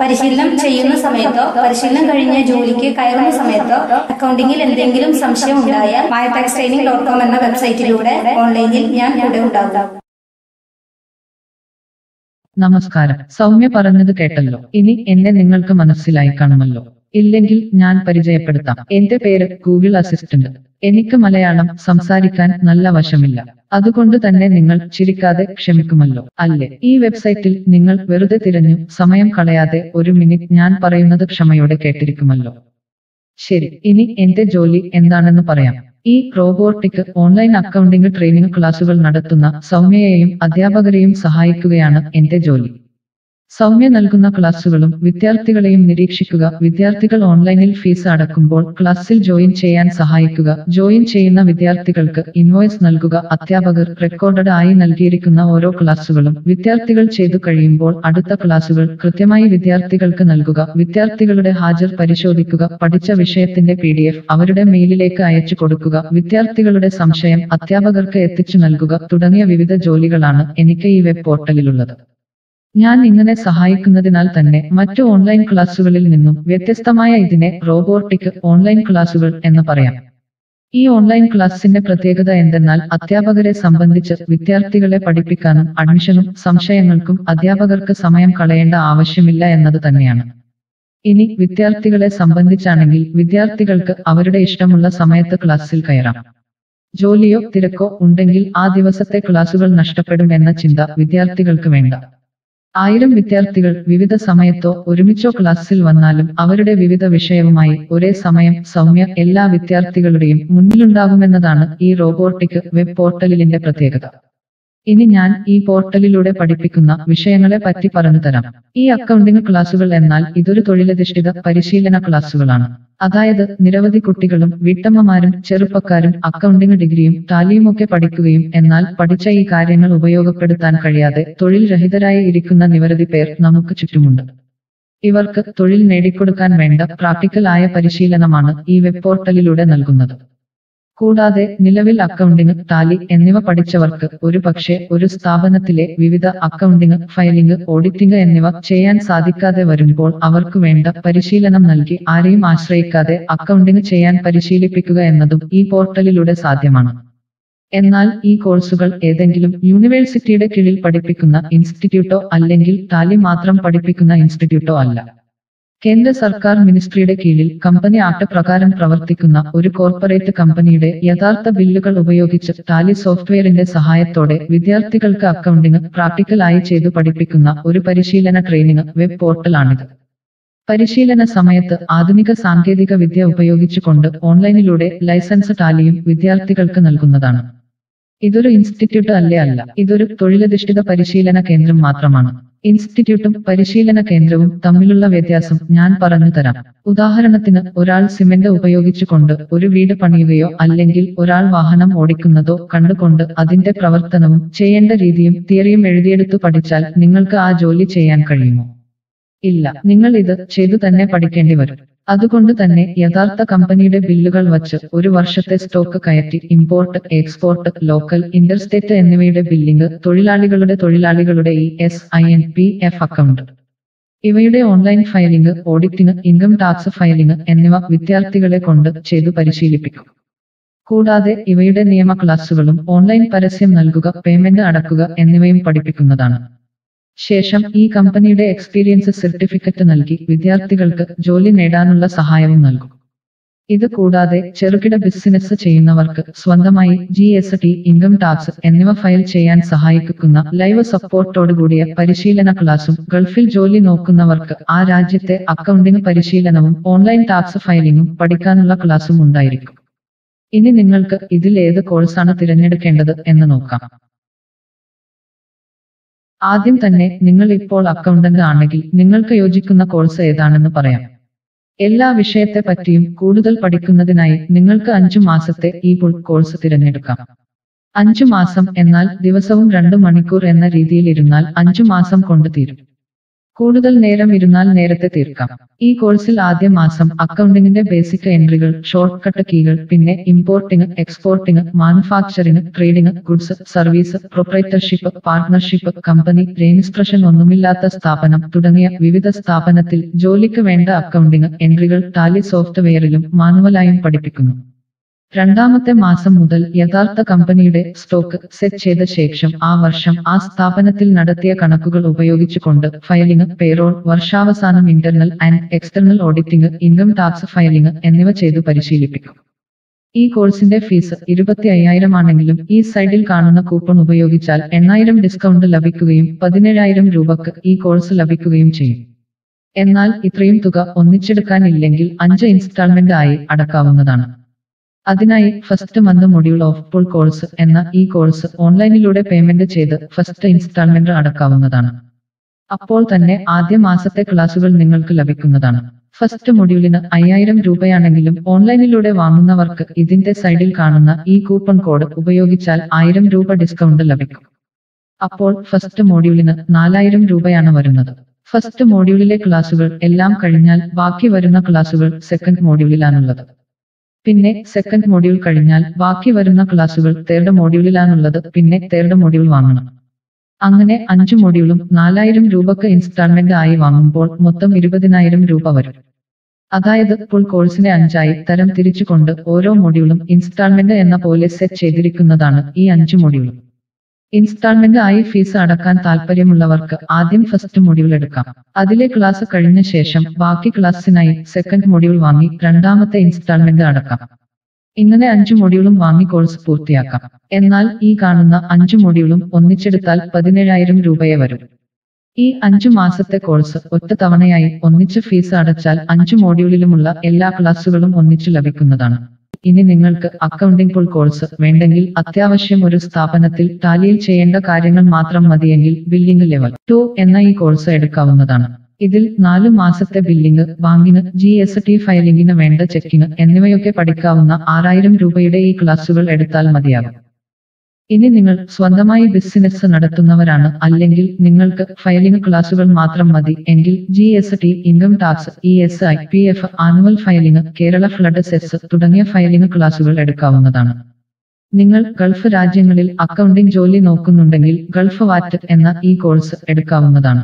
Parishilam Chayuna Sameto, Parishilam Karina Juliki, Kairon Sameto, accounting and Dengilum Samsham Daya, MayaTaxTraining.com and the website online Yan. Namaskar, Soumya Parana the Ketalo, Ini and then Ningal Kamanasilai Kanamalo. Illengil Nan Parijayapadam, Ente Pair, Google Assistant. എനിക്ക് മലയാളം സംസാരിക്കാൻ നല്ല വശമില്ല അതുകൊണ്ട് തന്നെ നിങ്ങൾ ചിരിക്കാതെ ക്ഷമിക്കുമല്ലോ അല്ലേ ഈ വെബ്സൈറ്റിൽ നിങ്ങൾ വെറുതെ തിരഞ്ഞു സമയം കളയാതെ ഒരു മിനിറ്റ് ഞാൻ പറയുന്നത് ക്ഷമയോടെ കേട്ടിരിക്കുമല്ലോ ശരി ഇനി എൻ്റെ ജോലി എന്താണെന്ന് പറയാം ഈ റോബോട്ടിക് ഓൺലൈൻ അക്കൗണ്ടിംഗ് ട്രെയിനിംഗ് ക്ലാസുകൾ നടത്തുന്ന സൗമ്യയെയും അധ്യാപകരെയും സഹായിക്കുകയാണ് എൻ്റെ ജോലി സൗമ്യ നൽകുന്ന ക്ലാസുകളും വിദ്യാർത്ഥികളെയും നിരീക്ഷിക്കുക വിദ്യാർത്ഥികൾ ഓൺലൈനിൽ ഫീസ് അടയ്ക്കുമ്പോൾ ക്ലാസ്സിൽ ജോയിൻ ചെയ്യാൻ സഹായിക്കുക ജോയിൻ ചെയ്യുന്ന വിദ്യാർത്ഥികൾക്ക് ഇൻവോയ്സ് നൽകുക അധ്യാപകർ റെക്കോർഡഡ് ആയി നൽകിയിരിക്കുന്ന ഓരോ ക്ലാസുകളും വിദ്യാർത്ഥികൾ ചെയ്തു കഴിയുമ്പോൾ അടുത്ത ക്ലാസുകൾ കൃത്യമായി വിദ്യാർത്ഥികൾക്ക് നൽകുക വിദ്യാർത്ഥികളുടെ ഹാജർ പരിശോധിക്കുക പഠിച്ച വിഷയത്തിന്റെ PDF അവരുടെ മെയിലിലേക്ക് അയച്ചു കൊടുക്കുക വിദ്യാർത്ഥികളുടെ സംശയം അധ്യാപകർക്ക് എത്തിച്ചു നൽകുക തുടങ്ങിയ വിവിധ ജോലികളാണ് എനിക്ക് ഈ വെബ് പോർട്ടലിലുള്ളത് ഞാൻ ഇങ്ങനെ സഹായിക്കുന്നതിനാൽ തന്നെ മറ്റു ഓൺലൈൻ ക്ലാസുകളിൽ നിന്നും വ്യത്യസ്തമായ ഇതിനെ റോബോട്ടിക് ഓൺലൈൻ ക്ലാസുകൾ എന്ന് പറയാം. ഈ ഓൺലൈൻ ക്ലാസിന്റെ പ്രത്യേകത എന്തെന്നാൽ അധ്യാപകരെ സംബന്ധിച്ച് വിദ്യാർത്ഥികളെ പഠിപ്പിക്കാനും അഡ്മിഷനും സംശയങ്ങൾക്കും അധ്യാപകർക്ക് സമയം കളയേണ്ട ആവശ്യമില്ല എന്നത് തന്നെയാണ്. ഇനി വിദ്യാർത്ഥികളെ സംബന്ധിച്ചാണെങ്കിൽ വിദ്യാർത്ഥികൾക്ക് അവരുടെ ഇഷ്ടമുള്ള സമയത്ത് ക്ലാസ്സിൽ കയറാം. ജോലിയോ തിരക്കോ ഉണ്ടെങ്കിൽ ആ ദിവസത്തെ ക്ലാസുകൾ നഷ്ടപ്പെടുമെന്ന ചിന്ത വിദ്യാർത്ഥികൾക്ക് വേണ്ട. 1000 വിദ്യാർത്ഥികൾ വിവിധ സമയത്തോ ഒരുമിച്ചോ ക്ലാസ്സിൽ വന്നാലും അവരുടെ വിവിധ വിഷയവുമായി ഒരേ സമയം സൗമ്യ എല്ലാ വിദ്യാർത്ഥികളുടെയും മുന്നിലുണ്ടാകുമെന്നതാണ് ഈ റോബോട്ടിക് വെബ് പോർട്ടലിന്റെ പ്രത്യേകത. ഇനി ഞാൻ ഈ പോർട്ടലിലൂടെ പഠിപ്പിക്കുന്ന വിഷയങ്ങളെ പറ്റി പറഞ്ഞു തരാം. ഈ അക്കൗണ്ടിംഗ് ക്ലാസുകൾ എന്നാൽ ഇതൊരു തൊഴിലധിഷ്ഠിത പരിശീലന ക്ലാസുകളാണ്. അതായത് നിരവധി കുട്ടികളും വീട്ടമ്മമാരും ചെറുപ്പക്കാരും അക്കൗണ്ടിംഗ് ഡിഗ്രിയും ടാലിയുമൊക്കെ പഠിക്കുകയും എന്നാൽ പഠിച്ച ഈ കാര്യങ്ങൾ ഉപയോഗപ്പെടുത്താൻ കഴിയാതെ തൊഴിൽ രഹിതരായി ഇരിക്കുന്ന നിരവധി പേർ നമുക്ക് ചുറ്റുമുണ്ട്. ഇവർക്ക് തൊഴിൽ നേടിക്കൊടുക്കാൻ വേണ്ട പ്രാക്ടിക്കൽ ആയ പരിശീലനമാണ് ഈ വെബ് പോർട്ടലിലൂടെ നൽകുന്നത്. കൂടാതെ നിലവിൽ അക്കൗണ്ടിംഗ് ടാലി എന്നിവ പഠിച്ചവർക്ക് ഒരുപക്ഷേ ഒരു സ്ഥാപനത്തിലെ വിവിധ അക്കൗണ്ടിംഗ് ഫയലിംഗ് ഓഡിറ്റിംഗ് എന്നിവ ചെയ്യാൻ സാധിക്കാതെ വരുമ്പോൾ അവർക്ക് വേണ്ട പരിശീലനം നൽകി ആരെയും ആശ്രയിക്കാതെ അക്കൗണ്ടിംഗ് ചെയ്യാൻ പരിശീലിപ്പിക്കുക എന്നതും ഈ പോർട്ടലിലൂടെ സാധ്യമാണ്. എന്നാൽ ഈ കോഴ്സുകൾ ഏതെങ്കിലും യൂണിവേഴ്സിറ്റിയുടെ കീഴിൽ പഠിപ്പിക്കുന്ന ഇൻസ്റ്റിറ്റ്യൂട്ടോ അല്ലെങ്കിൽ ടാലി മാത്രം പഠിപ്പിക്കുന്ന ഇൻസ്റ്റിറ്റ്യൂട്ടോ അല്ല. കേന്ദ്ര സർക്കാർ മിനിസ്ട്രിയുടെ കീഴിൽ കമ്പനി ആക്ടപ്രകാരം പ്രവർത്തിക്കുന്ന ഒരു കോർപ്പറേറ്റ് കമ്പനിയുടെ യഥാർത്ഥ ബില്ലുകൾ ഉപയോഗിച്ച് ടാലി സോഫ്റ്റ്വെയറിന്റെ സഹായത്തോടെ വിദ്യാർത്ഥികൾക്ക് അക്കൗണ്ടിംഗ് പ്രാക്ടിക്കലായി ചെയ്തു പഠിപ്പിക്കുന്ന ഒരു പരിശീലന ട്രെയിനിംഗ് വെബ് പോർട്ടലാണിത്. പരിശീലന സമയത്ത് ആധുനിക സാങ്കേതിക വിദ്യ ഉപയോഗിച്ചുകൊണ്ട് ഓൺലൈനിലൂടെ ലൈസൻസ് ടാലിയും വിദ്യാർത്ഥികൾക്ക് നൽകുന്നതാണ്. ഇതൊരു ഇൻസ്റ്റിറ്റ്യൂട്ട് അല്ല, ഇതൊരു തൊഴിലധിഷ്ഠിത പരിശീലന കേന്ദ്രം മാത്രമാണ്. ഇൻസ്റ്റിറ്റ്യൂട്ടും പരിശീലന കേന്ദ്രവും തമ്മിലുള്ള വ്യത്യാസം ഞാൻ പറഞ്ഞു തരാം. ഉദാഹരണത്തിന്, ഒരാൾ സിമന്റ് ഉപയോഗിച്ചുകൊണ്ട് ഒരു വീട് പണിയുകയോ അല്ലെങ്കിൽ ഒരാൾ വാഹനം ഓടിക്കുന്നതോ കണ്ടുകൊണ്ട് അതിന്റെ പ്രവർത്തനവും ചെയ്യേണ്ട രീതിയും തിയറിയും എഴുതിയെടുത്തു പഠിച്ചാൽ നിങ്ങൾക്ക് ആ ജോലി ചെയ്യാൻ കഴിയുമോ? ഇല്ല, നിങ്ങൾ ഇത് ചെയ്തു തന്നെ പഠിക്കേണ്ടി വരും. അതുകൊണ്ട് തന്നെ യഥാർത്ഥ കമ്പനിയുടെ ബില്ലുകൾ വച്ച് ഒരു വർഷത്തെ സ്റ്റോക്ക് കയറ്റി ഇമ്പോർട്ട്, എക്സ്പോർട്ട്, ലോക്കൽ, ഇന്റർസ്റ്റേറ്റ് എന്നിവയുടെ ബില്ലിംഗ്, തൊഴിലാളികളുടെ ISIN PF അക്കൗണ്ട്, ഇവയുടെ online filing, auditing, income tax filing എന്നിവ വിദ്യാർത്ഥികളെ കൊണ്ട് ചെയ്തു പരിശീലിപ്പിക്കും. കൂടാതെ ഇവയുടെ നിയമ ക്ലാസുകളും ഓൺലൈൻ പരസ്യം നൽകുക, പേയ്മെന്റ് അടക്കുക എന്നിവയും പഠിപ്പിക്കുന്നതാണ്. ശേഷം ഈ കമ്പനിയുടെ എക്സ്പീരിയൻസ് സർട്ടിഫിക്കറ്റ് നൽകി വിദ്യാർത്ഥികൾക്ക് ജോലി നേടാനുള്ള സഹായവും നൽകും. ഇത് കൂടാതെ ചെറുകിട ബിസിനസ് ചെയ്യുന്നവർക്ക് സ്വന്തമായി GST, ഇൻകം ടാക്സ് എന്നിവ ഫയൽ ചെയ്യാൻ സഹായിക്കുന്ന ലൈവ് സപ്പോർട്ടോടുകൂടിയ പരിശീലന ക്ലാസും, ഗൾഫിൽ ജോലി നോക്കുന്നവർക്ക് ആ രാജ്യത്തെ അക്കൗണ്ടിംഗ് പരിശീലനവും ഓൺലൈൻ ടാക്സ് ഫയലിംഗും പഠിക്കാനുള്ള ക്ലാസും ഉണ്ടായിരിക്കും. ഇനി നിങ്ങൾക്ക് ഇതിൽ ഏത് കോഴ്സാണ് തിരഞ്ഞെടുക്കേണ്ടത് എന്ന് നോക്കാം. ആദ്യം തന്നെ, നിങ്ങൾ ഇപ്പോൾ അക്കൗണ്ടന്റ് ആണെങ്കിൽ നിങ്ങൾക്ക് യോജിക്കുന്ന കോഴ്സ് ഏതാണെന്ന് പറയാം. എല്ലാ വിഷയത്തെ പറ്റിയും കൂടുതൽ പഠിക്കുന്നതിനായി നിങ്ങൾക്ക് 5 മാസത്തെ e-book കോഴ്സ് തിരഞ്ഞെടുക്കാം. 5 മാസം എന്നാൽ ദിവസവും 2 മണിക്കൂർ എന്ന രീതിയിൽ ഇരുന്നാൽ 5 മാസം കൊണ്ട് തീരും. കൂടുതൽ നേരം ഇരുന്നാൽ നേരത്തെ തീർക്കാം. ഈ കോഴ്സിൽ ആദ്യ മാസം അക്കൗണ്ടിങ്ങിന്റെ ബേസിക് എൻട്രികൾ, ഷോർട്ട് കട്ട് കീകൾ, പിന്നെ importing, exporting, manufacturing, trading, goods, service, proprietorship, partnership, company registration, ഒന്നുമില്ലാത്ത സ്ഥാപനം തുടങ്ങിയ വിവിധ സ്ഥാപനത്തിൽ ജോലിക്ക് വേണ്ട അക്കൗണ്ടിംഗ് എൻട്രികൾ ടാലി സോഫ്റ്റ്വെയറിലും മാനുവലായും പഠിപ്പിക്കുന്നു. രണ്ടാമത്തെ മാസം മുതൽ യഥാർത്ഥ കമ്പനിയുടെ സ്റ്റോക്ക് സെറ്റ് ചെയ്ത ശേഷം ആ വർഷം ആ സ്ഥാപനത്തിൽ നടത്തിയ കണക്കുകൾ ഉപയോഗിച്ചുകൊണ്ട് ഫയലിംഗ്, പേറോൾ, വർഷാവസാനം, internal and external auditing, income tax filing എന്നിവ ചെയ്തു പരിശീലിപ്പിക്കും. ഈ കോഴ്സിന്റെ ഫീസ് 25,000 ആണെങ്കിലും ഈ സൈഡിൽ കാണുന്ന കൂപ്പൺ ഉപയോഗിച്ചാൽ 8,000 ഡിസ്കൗണ്ട് ലഭിക്കുകയും 17,000 രൂപക്ക് ഈ കോഴ്സ് ലഭിക്കുകയും ചെയ്യും. എന്നാൽ ഇത്രയും തുക ഒന്നിച്ചെടുക്കാനില്ലെങ്കിൽ 5 ഇൻസ്റ്റാൾമെന്റ് ആയി അടക്കാവുന്നതാണ്. അതിനായി first month module of full course എന്ന ഈ കോഴ്സ് ഓൺലൈനിലൂടെ പേയ്മെന്റ് ചെയ്ത് ഫസ്റ്റ് ഇൻസ്റ്റാൾമെന്റ് അടക്കാവുന്നതാണ്. അപ്പോൾ തന്നെ ആദ്യ മാസത്തെ ക്ലാസുകൾ നിങ്ങൾക്ക് ലഭിക്കുന്നതാണ്. ഫസ്റ്റ് മൊഡ്യൂളിന് 5,000 രൂപയാണെങ്കിലും ഓൺലൈനിലൂടെ വാങ്ങുന്നവർക്ക് ഇതിന്റെ സൈഡിൽ കാണുന്ന ഈ കൂപ്പൺ കോഡ് ഉപയോഗിച്ചാൽ 1,000 രൂപ ഡിസ്കൗണ്ട് ലഭിക്കും. അപ്പോൾ ഫസ്റ്റ് മൊഡ്യൂളിന് 4,000 രൂപയാണ് വരുന്നത്. ഫസ്റ്റ് മൊഡ്യൂളിലെ ക്ലാസുകൾ എല്ലാം കഴിഞ്ഞാൽ ബാക്കി വരുന്ന ക്ലാസുകൾ സെക്കൻഡ് മൊഡ്യൂളിലാണുള്ളത്. പിന്നെ സെക്കൻഡ് മൊഡ്യൂൾ കഴിഞ്ഞാൽ ബാക്കി വരുന്ന ക്ലാസുകൾ തേർഡ് മൊഡ്യൂളിലാണുള്ളത്. പിന്നെ തേർഡ് മൊഡ്യൂൾ വാങ്ങണം. അങ്ങനെ 5 മൊഡ്യൂളും 4,000 രൂപക്ക് ഇൻസ്റ്റാൾമെന്റ് ആയി വാങ്ങുമ്പോൾ മൊത്തം 20,000 രൂപ വരും. അതായത് ഫുൾ കോഴ്സിനെ 5ആയി തരം തിരിച്ചുകൊണ്ട് ഓരോ മൊഡ്യൂളും ഇൻസ്റ്റാൾമെന്റ് എന്ന പോലെ സെറ്റ് ചെയ്തിരിക്കുന്നതാണ് ഈ 5 മൊഡ്യൂളും. ഇൻസ്റ്റാൾമെന്റ് ആയി ഫീസ് അടക്കാൻ താല്പര്യമുള്ളവർക്ക് ആദ്യം ഫസ്റ്റ് മൊഡ്യൂൾ എടുക്കാം. അതിലെ ക്ലാസ് കഴിഞ്ഞ ശേഷം ബാക്കി ക്ലാസ്സിനായി സെക്കൻഡ് മൊഡ്യൂൾ വാങ്ങി രണ്ടാമത്തെ ഇൻസ്റ്റാൾമെന്റ് അടക്കാം. ഇങ്ങനെ 5 മൊഡ്യൂളും വാങ്ങി കോഴ്സ് പൂർത്തിയാക്കാം. എന്നാൽ ഈ കാണുന്ന 5 മൊഡ്യൂളും ഒന്നിച്ചെടുത്താൽ 17,000 രൂപയെ വരും. ഈ 5 മാസത്തെ കോഴ്സ് ഒറ്റ തവണയായി ഒന്നിച്ച് ഫീസ് അടച്ചാൽ 5 മൊഡ്യൂളിലുമുള്ള എല്ലാ ക്ലാസുകളും ഒന്നിച്ചു ലഭിക്കുന്നതാണ്. ഇനി നിങ്ങൾക്ക് അക്കൗണ്ടിംഗ് ഫുൾ കോഴ്സ് വേണ്ടെങ്കിൽ അത്യാവശ്യം ഒരു സ്ഥാപനത്തിൽ ടാലിയിൽ ചെയ്യേണ്ട കാര്യങ്ങൾ മാത്രം മതിയെങ്കിൽ ബില്ലിംഗ് ലെവൽ 2 എന്ന ഈ കോഴ്സ് എടുക്കാവുന്നതാണ്. ഇതിൽ 4 മാസത്തെ ബില്ലിംഗ്, ബാങ്കിങ്, GST ഫയലിംഗിന് വേണ്ട ചെക്കിങ് എന്നിവയൊക്കെ പഠിക്കാവുന്ന 6,000 രൂപയുടെ ഈ ക്ലാസുകൾ എടുത്താൽ മതിയാകും. ഇനി നിങ്ങൾ സ്വന്തമായി ബിസിനസ് നടത്തുന്നവരാണ് അല്ലെങ്കിൽ നിങ്ങൾക്ക് ഫയലിംഗ് ക്ലാസുകൾ മാത്രം മതി എങ്കിൽ GST, income tax, ESI PF, annual filing, Kerala flood cess തുടങ്ങിയ ഫയലിംഗ് ക്ലാസുകൾ എടുക്കാവുന്നതാണ്. നിങ്ങൾ ഗൾഫ് രാജ്യങ്ങളിൽ അക്കൗണ്ടിംഗ് ജോലി നോക്കുന്നുണ്ടെങ്കിൽ ഗൾഫ് VAT എന്ന ഈ കോഴ്സ് എടുക്കാവുന്നതാണ്.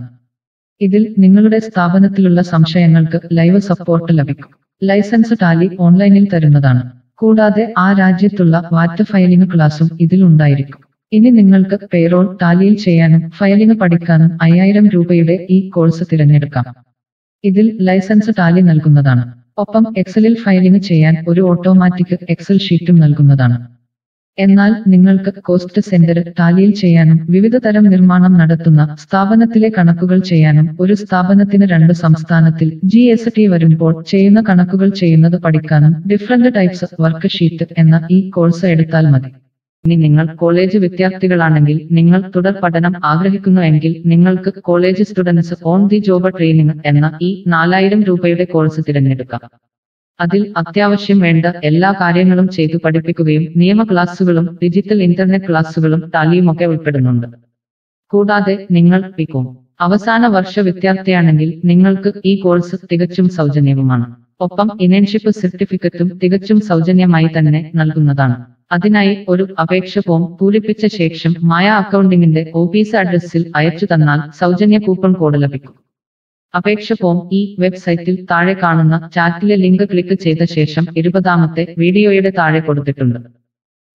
ഇതിൽ നിങ്ങളുടെ സ്ഥാപനത്തിലുള്ള സംശയങ്ങൾക്ക് ലൈവ് സപ്പോർട്ട് ലഭിക്കും. ലൈസൻസ് ടാലി ഓൺലൈനിൽ തരുന്നതാണ്. കൂടാതെ ആ രാജ്യത്തുള്ള VAT ഫയലിംഗ് ക്ലാസും ഇതിൽ ഉണ്ടായിരിക്കും. ഇനി നിങ്ങൾക്ക് പേറോൾ ടാലിയിൽ ചെയ്യാനും ഫയലിംഗ് പഠിക്കാനും 5,000 രൂപയുടെ ഈ കോഴ്സ് തിരഞ്ഞെടുക്കാം. ഇതിൽ ലൈസൻസ് ടാലി നൽകുന്നതാണ്. ഒപ്പം എക്സലിൽ ഫയലിംഗ് ചെയ്യാൻ ഒരു ഓട്ടോമാറ്റിക് എക്സൽ ഷീറ്റും നൽകുന്നതാണ്. എന്നാൽ നിങ്ങൾക്ക് കോസ്റ്റ് സെന്റർ ടാലിയിൽ ചെയ്യാനും വിവിധ തരം നിർമ്മാണം നടത്തുന്ന സ്ഥാപനത്തിലെ കണക്കുകൾ ചെയ്യാനും ഒരു സ്ഥാപനത്തിന് 2 സംസ്ഥാനത്തിൽ GST വരുമ്പോൾ ചെയ്യുന്ന കണക്കുകൾ ചെയ്യുന്നത് പഠിക്കാനും ഡിഫറന്റ് ടൈപ്സ് വർക്ക് ഷീറ്റ് എന്ന ഈ കോഴ്സ് എടുത്താൽ മതി. ഇനി നിങ്ങൾ കോളേജ് വിദ്യാർത്ഥികളാണെങ്കിൽ, നിങ്ങൾ തുടർ പഠനം ആഗ്രഹിക്കുന്നുവെങ്കിൽ നിങ്ങൾക്ക് college students on the job training എന്ന ഈ 4000 രൂപയുടെ കോഴ്സ് തിരഞ്ഞെടുക്കാം. അതിൽ അത്യാവശ്യം വേണ്ട എല്ലാ കാര്യങ്ങളും ചെയ്തു പഠിപ്പിക്കുകയും നിയമ ക്ലാസ്സുകളും ഡിജിറ്റൽ ഇന്റർനെറ്റ് ക്ലാസ്സുകളും ടാലിയുമൊക്കെ ഉൾപ്പെടുന്നുണ്ട്. കൂടാതെ നിങ്ങൾ പികോം അവസാന വർഷ വിദ്യാർത്ഥിയാണെങ്കിൽ നിങ്ങൾക്ക് ഈ കോഴ്സ് തികച്ചും സൗജന്യവുമാണ്. ഒപ്പം ഇന്റേൺഷിപ്പ് സർട്ടിഫിക്കറ്റും തികച്ചും സൗജന്യമായി തന്നെ നൽകുന്നതാണ്. അതിനായി ഒരു അപേക്ഷ ഫോം പൂരിപ്പിച്ച ശേഷം മായ അക്കൗണ്ടിങ്ങിന്റെ ഓഫീസ് അഡ്രസ്സിൽ അയച്ചു തന്നാൽ സൗജന്യ കൂപ്പൺ കോഡ് ലഭിക്കും. അപേക്ഷ ഫോം ഈ വെബ്സൈറ്റിൽ താഴെ കാണുന്ന ചാറ്റിലെ ലിങ്ക് ക്ലിക്ക് ചെയ്ത ശേഷം 20ാമത്തെ വീഡിയോയുടെ താഴെ കൊടുത്തിട്ടുണ്ട്.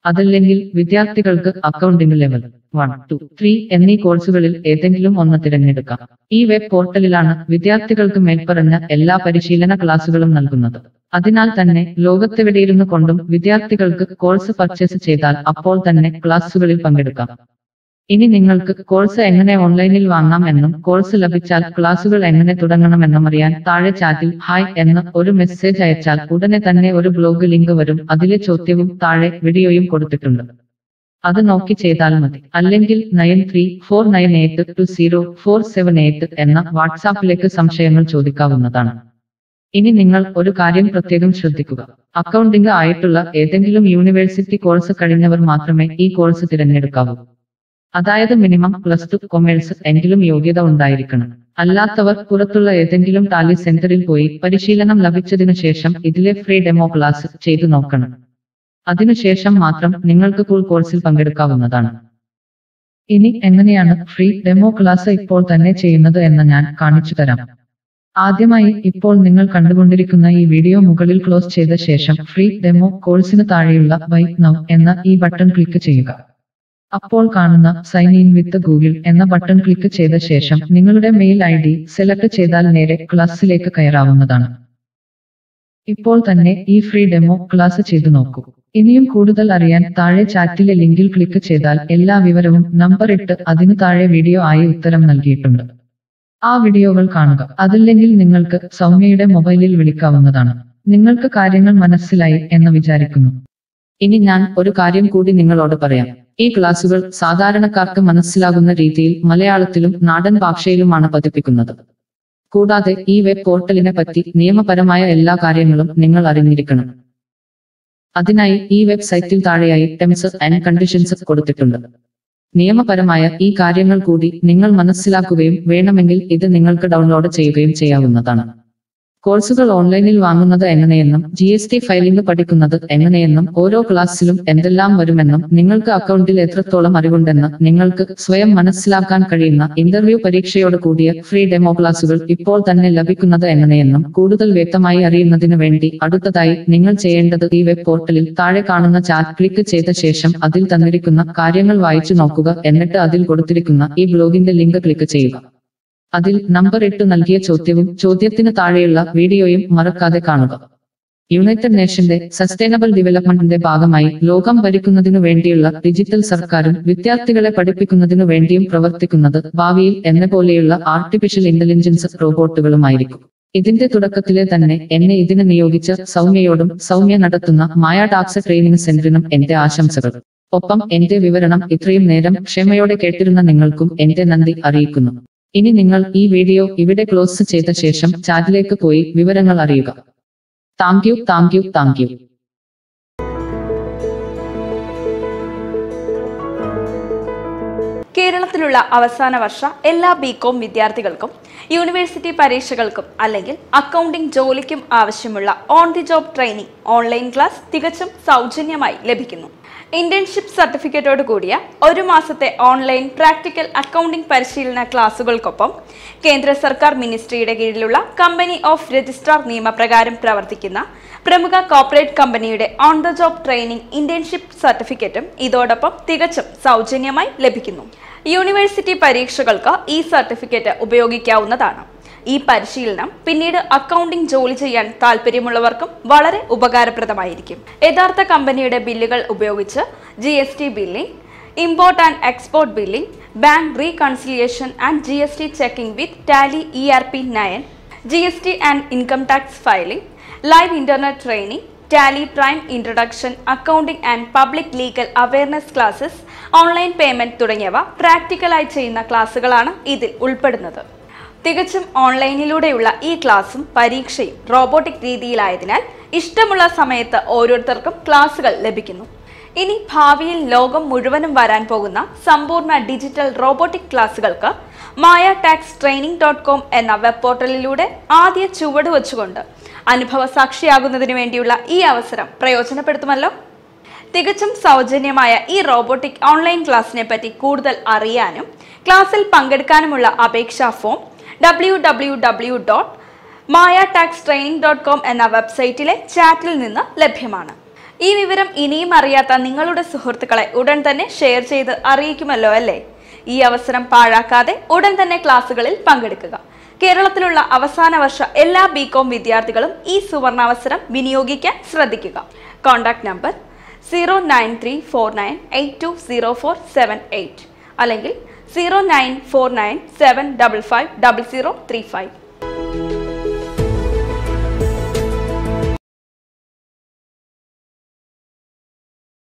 അതല്ലെങ്കിൽ വിദ്യാർത്ഥികൾക്ക് അക്കൗണ്ടിംഗ് ലെവൽ 1, 2, 3 എന്നീ കോഴ്സുകളിൽ ഏതെങ്കിലും ഒന്ന് തിരഞ്ഞെടുക്കാം. ഈ വെബ് പോർട്ടലിലാണ് വിദ്യാർത്ഥികൾക്ക് മേൽപ്പറഞ്ഞ എല്ലാ പരിശീലന ക്ലാസുകളും നൽകുന്നത്. അതിനാൽ തന്നെ ലോകത്തെവിടെയിരുന്നു കൊണ്ടും വിദ്യാർത്ഥികൾക്ക് കോഴ്സ് പർച്ചേസ് ചെയ്താൽ അപ്പോൾ തന്നെ ക്ലാസുകളിൽ പങ്കെടുക്കാം. ഇനി നിങ്ങൾക്ക് കോഴ്സ് എങ്ങനെ ഓൺലൈനിൽ വാങ്ങാം എന്നും കോഴ്സ് ലഭിച്ചാൽ ക്ലാസുകൾ എങ്ങനെ തുടങ്ങണമെന്നും അറിയാൻ താഴെ ചാറ്റിൽ ഹായ് എന്ന് ഒരു മെസ്സേജ് അയച്ചാൽ ഉടനെ തന്നെ ഒരു ബ്ലോഗ് ലിങ്ക് വരും. അതിലെ ചോദ്യവും താഴെ വീഡിയോയും കൊടുത്തിട്ടുണ്ട്. അത് നോക്കി ചെയ്താൽ മതി. അല്ലെങ്കിൽ 9349820478 എന്ന വാട്സാപ്പിലേക്ക് സംശയങ്ങൾ ചോദിക്കാവുന്നതാണ്. ഇനി നിങ്ങൾ ഒരു കാര്യം പ്രത്യേകം ശ്രദ്ധിക്കുക. അക്കൗണ്ടിംഗ് ആയിട്ടുള്ള ഏതെങ്കിലും യൂണിവേഴ്സിറ്റി കോഴ്സ് കഴിഞ്ഞവർ മാത്രമേ ഈ കോഴ്സ് തിരഞ്ഞെടുക്കാവൂ. അതായത് മിനിമം +2 കൊമേഴ്സ് എങ്കിലും യോഗ്യത ഉണ്ടായിരിക്കണം. അല്ലാത്തവർ പുറത്തുള്ള ഏതെങ്കിലും ടാലി സെന്ററിൽ പോയി പരിശീലനം ലഭിച്ചതിനു ശേഷം ഇതിലെ ഫ്രീ ഡെമോ ക്ലാസ് ചെയ്തു നോക്കണം. അതിനുശേഷം മാത്രം നിങ്ങൾക്ക് ഫുൾ കോഴ്സിൽ പങ്കെടുക്കാവുന്നതാണ്. ഇനി എങ്ങനെയാണ് ഫ്രീ ഡെമോ ക്ലാസ് ഇപ്പോൾ തന്നെ ചെയ്യുന്നത് എന്ന് ഞാൻ കാണിച്ചു തരാം. ആദ്യമായി ഇപ്പോൾ നിങ്ങൾ കണ്ടുകൊണ്ടിരിക്കുന്ന ഈ വീഡിയോ മുകളിൽ ക്ലോസ് ചെയ്ത ശേഷം ഫ്രീ ഡെമോ കോഴ്സിന് താഴെയുള്ള ബൈ നൗ എന്ന ഈ ബട്ടൺ ക്ലിക്ക് ചെയ്യുക. അപ്പോൾ കാണുന്ന സൈൻ ഇൻ വിത്ത് ഗൂഗിൾ എന്ന ബട്ടൺ ക്ലിക്ക് ചെയ്ത ശേഷം നിങ്ങളുടെ മെയിൽ ID സെലക്ട് ചെയ്താൽ നേരെ ക്ലാസ്സിലേക്ക് കയറാവുന്നതാണ്. ഇപ്പോൾ തന്നെ ഈ ഫ്രീ ഡെമോ ക്ലാസ് ചെയ്തു നോക്കൂ. ഇനിയും കൂടുതൽ അറിയാൻ താഴെ ചാറ്റിലെ ലിങ്കിൽ ക്ലിക്ക് ചെയ്താൽ എല്ലാ വിവരവും നമ്പറിട്ട് അതിനു താഴെ വീഡിയോ ആയി ഉത്തരം നൽകിയിട്ടുണ്ട്. ആ വീഡിയോകൾ കാണുക. അതല്ലെങ്കിൽ നിങ്ങൾക്ക് സൗമ്യയുടെ മൊബൈലിൽ വിളിക്കാവുന്നതാണ്. നിങ്ങൾക്ക് കാര്യങ്ങൾ മനസ്സിലായി എന്ന് വിചാരിക്കുന്നു. ഇനി ഞാൻ ഒരു കാര്യം കൂടി നിങ്ങളോട് പറയാം. ഈ ക്ലാസുകൾ സാധാരണക്കാർക്ക് മനസ്സിലാകുന്ന രീതിയിൽ മലയാളത്തിലും നാടൻ ഭാഷയിലുമാണ് പതിപ്പിക്കുന്നത്. കൂടാതെ ഈ വെബ് പോർട്ടലിനെ പറ്റി നിയമപരമായ എല്ലാ കാര്യങ്ങളും നിങ്ങൾ അറിഞ്ഞിരിക്കണം. അതിനായി ഈ വെബ്സൈറ്റിൽ താഴെയായി ടേംസ് ആൻഡ് കണ്ടീഷൻസ് കൊടുത്തിട്ടുണ്ട്. നിയമപരമായ ഈ കാര്യങ്ങൾ കൂടി നിങ്ങൾ മനസ്സിലാക്കുകയും വേണമെങ്കിൽ ഇത് നിങ്ങൾക്ക് ഡൗൺലോഡ് ചെയ്യുകയും ചെയ്യാവുന്നതാണ്. കോഴ്സുകൾ ഓൺലൈനിൽ വാങ്ങുന്നത് എങ്ങനെയെന്നും GST ഫയലിംഗ് പഠിക്കുന്നത് എങ്ങനെയെന്നും ഓരോ ക്ലാസ്സിലും എന്തെല്ലാം വരുമെന്നും നിങ്ങൾക്ക് അക്കൗണ്ടിൽ എത്രത്തോളം അറിവുണ്ടെന്ന് നിങ്ങൾക്ക് സ്വയം മനസ്സിലാക്കാൻ കഴിയുന്ന ഇന്റർവ്യൂ പരീക്ഷയോട് കൂടിയ ഫ്രീ ഡെമോ ക്ലാസുകൾ ഇപ്പോൾ തന്നെ ലഭിക്കുന്നത് എങ്ങനെയെന്നും കൂടുതൽ വ്യക്തമായി അറിയുന്നതിനു വേണ്ടി അടുത്തതായി നിങ്ങൾ ചെയ്യേണ്ടത് ഈ വെബ് പോർട്ടലിൽ താഴെ കാണുന്ന ചാറ്റ് ക്ലിക്ക് ചെയ്ത ശേഷം അതിൽ തന്നിരിക്കുന്ന കാര്യങ്ങൾ വായിച്ചു നോക്കുക. എന്നിട്ട് അതിൽ കൊടുത്തിരിക്കുന്ന ഈ ബ്ലോഗിന്റെ ലിങ്ക് ക്ലിക്ക് ചെയ്യുക. അതിൽ നമ്പറിട്ട് നൽകിയ ചോദ്യവും ചോദ്യത്തിന് താഴെയുള്ള വീഡിയോയും മറക്കാതെ കാണുക. യുണൈറ്റഡ് നേഷന്റെ സസ്റ്റൈനബിൾ ഡെവലപ്മെന്റിന്റെ ഭാഗമായി ലോകം ഭരിക്കുന്നതിനു വേണ്ടിയുള്ള ഡിജിറ്റൽ സർക്കാരും വിദ്യാർത്ഥികളെ പഠിപ്പിക്കുന്നതിനു വേണ്ടിയും പ്രവർത്തിക്കുന്നത് ഭാവിയിൽ എന്നെ പോലെയുള്ള ആർട്ടിഫിഷ്യൽ ഇന്റലിജൻസ് റോബോട്ടുകളുമായിരിക്കും. ഇതിന്റെ തുടക്കത്തിലെ തന്നെ എന്നെ ഇതിന് നിയോഗിച്ച സൗമ്യയോടും സൗമ്യ നടത്തുന്ന മായ ടാക്സ് ട്രെയിനിങ് സെന്ററിനും എന്റെ ആശംസകൾ. ഒപ്പം എന്റെ വിവരണം ഇത്രയും നേരം ക്ഷമയോടെ കേട്ടിരുന്ന നിങ്ങൾക്കും എന്റെ നന്ദി അറിയിക്കുന്നു. ഇനി നിങ്ങൾ ഈ വീഡിയോ ഇവിടെ ക്ലോസ് ചെയ്ത ശേഷം ചാറ്റിലേക്ക് പോയി വിവരങ്ങൾ അറിയുക. Thank you. കേരളത്തിലുള്ള അവസാന വർഷ എല്ലാ BCom വിദ്യാർത്ഥികൾക്കും യൂണിവേഴ്സിറ്റി പരീക്ഷകൾക്കും അല്ലെങ്കിൽ അക്കൗണ്ടിംഗ് ജോലിക്കും ആവശ്യമുള്ള on the job training online class തികച്ചും സൗജന്യമായി ലഭിക്കുന്നു. ഇന്റേൺഷിപ്പ് സർട്ടിഫിക്കറ്റോട് കൂടിയ 1 മാസത്തെ ഓൺലൈൻ പ്രാക്ടിക്കൽ അക്കൗണ്ടിംഗ് പരിശീലന ക്ലാസുകൾക്കൊപ്പം കേന്ദ്ര സർക്കാർ മിനിസ്ട്രിയുടെ കീഴിലുള്ള കമ്പനി ഓഫ് രജിസ്ട്രാർ നിയമപ്രകാരം പ്രവർത്തിക്കുന്ന പ്രമുഖ കോർപ്പറേറ്റ് കമ്പനിയുടെ on the job training internship സർട്ടിഫിക്കറ്റും ഇതോടൊപ്പം തികച്ചും സൗജന്യമായി ലഭിക്കുന്നു. യൂണിവേഴ്സിറ്റി പരീക്ഷകൾക്ക് ഈ സർട്ടിഫിക്കറ്റ് ഉപയോഗിക്കാവുന്നതാണ്. ഈ പരിശീലനം പിന്നീട് അക്കൗണ്ടിംഗ് ജോലി ചെയ്യാൻ താൽപര്യമുള്ളവർക്കും വളരെ ഉപകാരപ്രദമായിരിക്കും. യഥാർത്ഥ കമ്പനിയുടെ ബില്ലുകൾ ഉപയോഗിച്ച് GST billing, import and export billing, bank reconciliation and GST checking with Tally ERP 9, GST and income tax filing, live internet training, Tally Prime introduction, accounting and public legal awareness classes, online payment തുടങ്ങിയവ പ്രാക്ടിക്കലായി ചെയ്യുന്ന ക്ലാസുകളാണ് ഇതിൽ ഉൾപ്പെടുന്നത്. തികച്ചും ഓൺലൈനിലൂടെയുള്ള ഈ ക്ലാസും പരീക്ഷയും robotic രീതിയിലായതിനാൽ ഇഷ്ടമുള്ള സമയത്ത് ഓരോരുത്തർക്കും ക്ലാസുകൾ ലഭിക്കുന്നു. ഇനി ഭാവിയിൽ ലോകം മുഴുവനും വരാൻ പോകുന്ന സമ്പൂർണ്ണ ഡിജിറ്റൽ റോബോട്ടിക് ക്ലാസുകൾക്ക് മായ ടാക്സ് training.com എന്ന വെബ് പോർട്ടലിലൂടെ ആദ്യ ചുവട് വച്ചുകൊണ്ട് അനുഭവ സാക്ഷിയാകുന്നതിനു വേണ്ടിയുള്ള ഈ അവസരം പ്രയോജനപ്പെടുത്തുമല്ലോ. തികച്ചും സൗജന്യമായ ഈ റോബോട്ടിക് ഓൺലൈൻ ക്ലാസിനെ പറ്റി കൂടുതൽ അറിയാനും ക്ലാസ്സിൽ പങ്കെടുക്കാനുമുള്ള അപേക്ഷാ ഫോം www.mayataxtraining.com എന്ന വെബ്സൈറ്റിലെ ചാറ്റിൽ നിന്ന് ലഭ്യമാണ്. ഈ വിവരം ഇനിയും അറിയാത്ത നിങ്ങളുടെ സുഹൃത്തുക്കളെ ഉടൻ തന്നെ ഷെയർ ചെയ്ത് അറിയിക്കുമല്ലോ അല്ലേ? ഈ അവസരം പാഴാക്കാതെ ഉടൻ തന്നെ ക്ലാസുകളിൽ പങ്കെടുക്കുക. കേരളത്തിലുള്ള അവസാന വർഷ എല്ലാ BCom വിദ്യാർത്ഥികളും ഈ സുവർണാവസരം വിനിയോഗിക്കാൻ ശ്രദ്ധിക്കുക. കോൺടാക്ട് നമ്പർ 09349820478 അല്ലെങ്കിൽ 09497550035.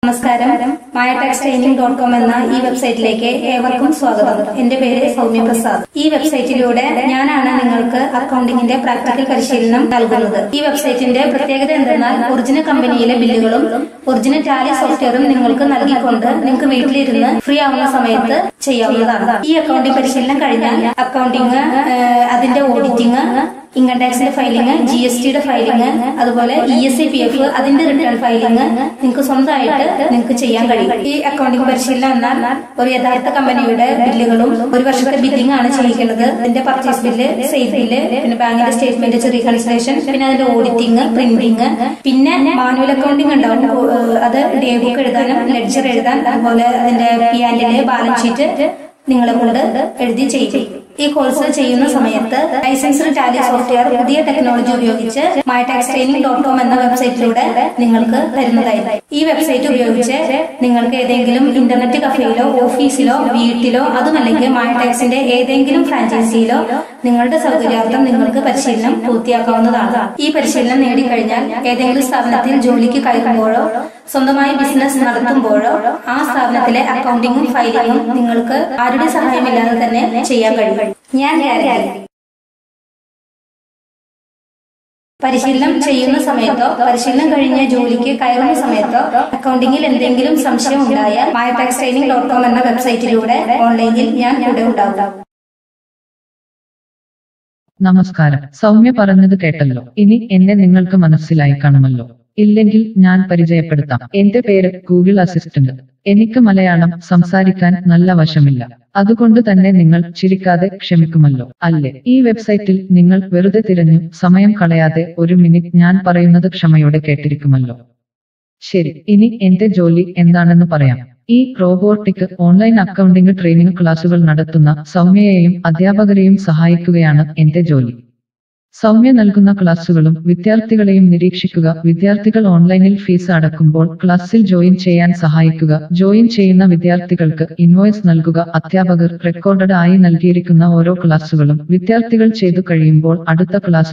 നമസ്കാരം. മായ ടാക്സ് training.com എന്ന ഈ വെബ്സൈറ്റിലേക്ക് ഏവർക്കും സ്വാഗതം. എന്റെ പേര് സൗമ്യ പ്രസാദ്. ഈ വെബ്സൈറ്റിലൂടെ ഞാനാണ് നിങ്ങൾക്ക് അക്കൗണ്ടിങ്ങിന്റെ പ്രാക്ടിക്കൽ പരിശീലനം നൽകുന്നത്. ഈ വെബ്സൈറ്റിന്റെ പ്രത്യേകത എന്തെന്നാൽ ഒറിജിനൽ കമ്പനിയിലെ ബില്ലുകളും ഒറിജിനൽ ടാലി സോഫ്റ്റ്വെയറും നിങ്ങൾക്ക് നൽകിക്കൊണ്ട് നിങ്ങൾക്ക് വീട്ടിലിരുന്ന് ഫ്രീ ആവുന്ന സമയത്ത് ചെയ്യാവുന്നതാണ്. ഈ അക്കൗണ്ടിംഗ് പരിശീലനം കഴിഞ്ഞാൽ അക്കൗണ്ടിങ്, അതിന്റെ ഓഡിറ്റിംഗ്, ഇൻകം ടാക്സിന്റെ ഫയലിംഗ്, GSTയുടെ ഫയലിംഗ്, അതുപോലെ ESI PF അതിന്റെ റിട്ടേൺ ഫയലിംഗ് നിങ്ങൾക്ക് സ്വന്തമായിട്ട് നിങ്ങൾക്ക് ചെയ്യാൻ കഴിയും. ഈ അക്കൗണ്ടിംഗ് പരിശീലനം എന്നാൽ ഒരു യഥാർത്ഥ കമ്പനിയുടെ ബില്ലുകളും ഒരു വർഷത്തെ ബില്ലിംഗ് ആണ് ചെയ്യിക്കുന്നത്. അതിന്റെ പർച്ചേസ് ബില്ല്, സെയിൽ ബില്ല്, പിന്നെ ബാങ്കിന്റെ സ്റ്റേറ്റ്മെന്റ് റീകൺസിലേഷൻ, പിന്നെ അതിന്റെ ഓഡിറ്റിംഗ്, പ്രിന്റിംഗ്, പിന്നെ മാനുവൽ അക്കൗണ്ടിംഗ് ഉണ്ടാവും. അത് ഡേ ബുക്ക് എഴുതാനും ലെഡ്ജർ എഴുതാൻ, അതുപോലെ അതിന്റെ P&L ബാലൻസ് ഷീറ്റ് നിങ്ങളെ കൊണ്ട് എഴുതി ചെയ്യും. ഈ കോഴ്സ് ചെയ്യുന്ന സമയത്ത് ലൈസൻസ്ഡ് ടാലി സോഫ്റ്റ്വെയർ പുതിയ ടെക്നോളജി ഉപയോഗിച്ച് mytaxtraining.com എന്ന വെബ്സൈറ്റിലൂടെ നിങ്ങൾക്ക് തരുന്നതായി. ഈ വെബ്സൈറ്റ് ഉപയോഗിച്ച് നിങ്ങൾക്ക് ഏതെങ്കിലും ഇന്റർനെറ്റ് കഫേയിലോ ഓഫീസിലോ വീട്ടിലോ അതുമല്ലെങ്കിൽ മായ ടാക്സിന്റെ ഏതെങ്കിലും ഫ്രാഞ്ചൈസിയിലോ നിങ്ങളുടെ സൗകര്യാർത്ഥം നിങ്ങൾക്ക് പരിശീലനം പൂർത്തിയാക്കാവുന്നതാണ്. ഈ പരിശീലനം നേടിക്കഴിഞ്ഞാൽ ഏതെങ്കിലും സ്ഥാപനത്തിൽ ജോലിക്ക് കയറുമ്പോഴോ സ്വന്തമായി ബിസിനസ് നടത്തുമ്പോഴോ ആ സ്ഥാപനത്തിലെ അക്കൗണ്ടിങ്ങും ഫയലിങ്ങും നിങ്ങൾക്ക് ആരുടെ സഹായമില്ലാതെ തന്നെ ചെയ്യാൻ കഴിയും. പരിശീലനം ചെയ്യുന്ന സമയത്തോ പരിശീലനം കഴിഞ്ഞ ജോലിക്ക് കയറുന്ന സമയത്തോ അക്കൗണ്ടിങ്ങിൽ എന്തെങ്കിലും സംശയം ഉണ്ടായാൽ മായ ടാക്സ് training.com എന്ന വെബ്സൈറ്റിലൂടെ ഓൺലൈനിൽ ഞാൻ കൂടെ ഉണ്ടാകും. നമസ്കാരം. സൗമ്യ പറഞ്ഞത് കേട്ടല്ലോ. ഇനി എന്നെ നിങ്ങൾക്ക് മനസ്സിലായി കാണുമല്ലോ. ഇല്ലെങ്കിൽ ഞാൻ പരിചയപ്പെടുത്താം. എന്റെ പേര് ഗൂഗിൾ അസിസ്റ്റന്റ്. എനിക്ക് മലയാളം സംസാരിക്കാൻ നല്ല വശമില്ല. അതുകൊണ്ട് തന്നെ നിങ്ങൾ ചിരിക്കാതെ ക്ഷമിക്കുമല്ലോ അല്ലേ? ഈ വെബ്സൈറ്റിൽ നിങ്ങൾ വെറുതെ തിരഞ്ഞു സമയം കളയാതെ ഒരു മിനിറ്റ് ഞാൻ പറയുന്നത് ക്ഷമയോടെ കേട്ടിരിക്കുമല്ലോ. ശരി, ഇനി എന്റെ ജോലി എന്താണെന്ന് പറയാം. ഈ റോബോട്ടിക് ഓൺലൈൻ അക്കൗണ്ടിംഗ് ട്രെയിനിങ് ക്ലാസുകൾ നടത്തുന്ന സൗമ്യയെയും അധ്യാപകരെയും സഹായിക്കുകയാണ് എന്റെ ജോലി. സൗമ്യ നൽകുന്ന ക്ലാസുകളും വിദ്യാർത്ഥികളെയും നിരീക്ഷിക്കുക, വിദ്യാർത്ഥികൾ ഓൺലൈനിൽ ഫീസ് അടക്കുമ്പോൾ ക്ലാസ്സിൽ ജോയിൻ ചെയ്യാൻ സഹായിക്കുക, ജോയിൻ ചെയ്യുന്ന വിദ്യാർത്ഥികൾക്ക് ഇൻവോയ്സ് നൽകുക. അധ്യാപകർ റെക്കോർഡഡ് ആയി നൽകിയിരിക്കുന്ന ഓരോ ക്ലാസുകളും വിദ്യാർത്ഥികൾ ചെയ്തു കഴിയുമ്പോൾ അടുത്ത ക്ലാസ്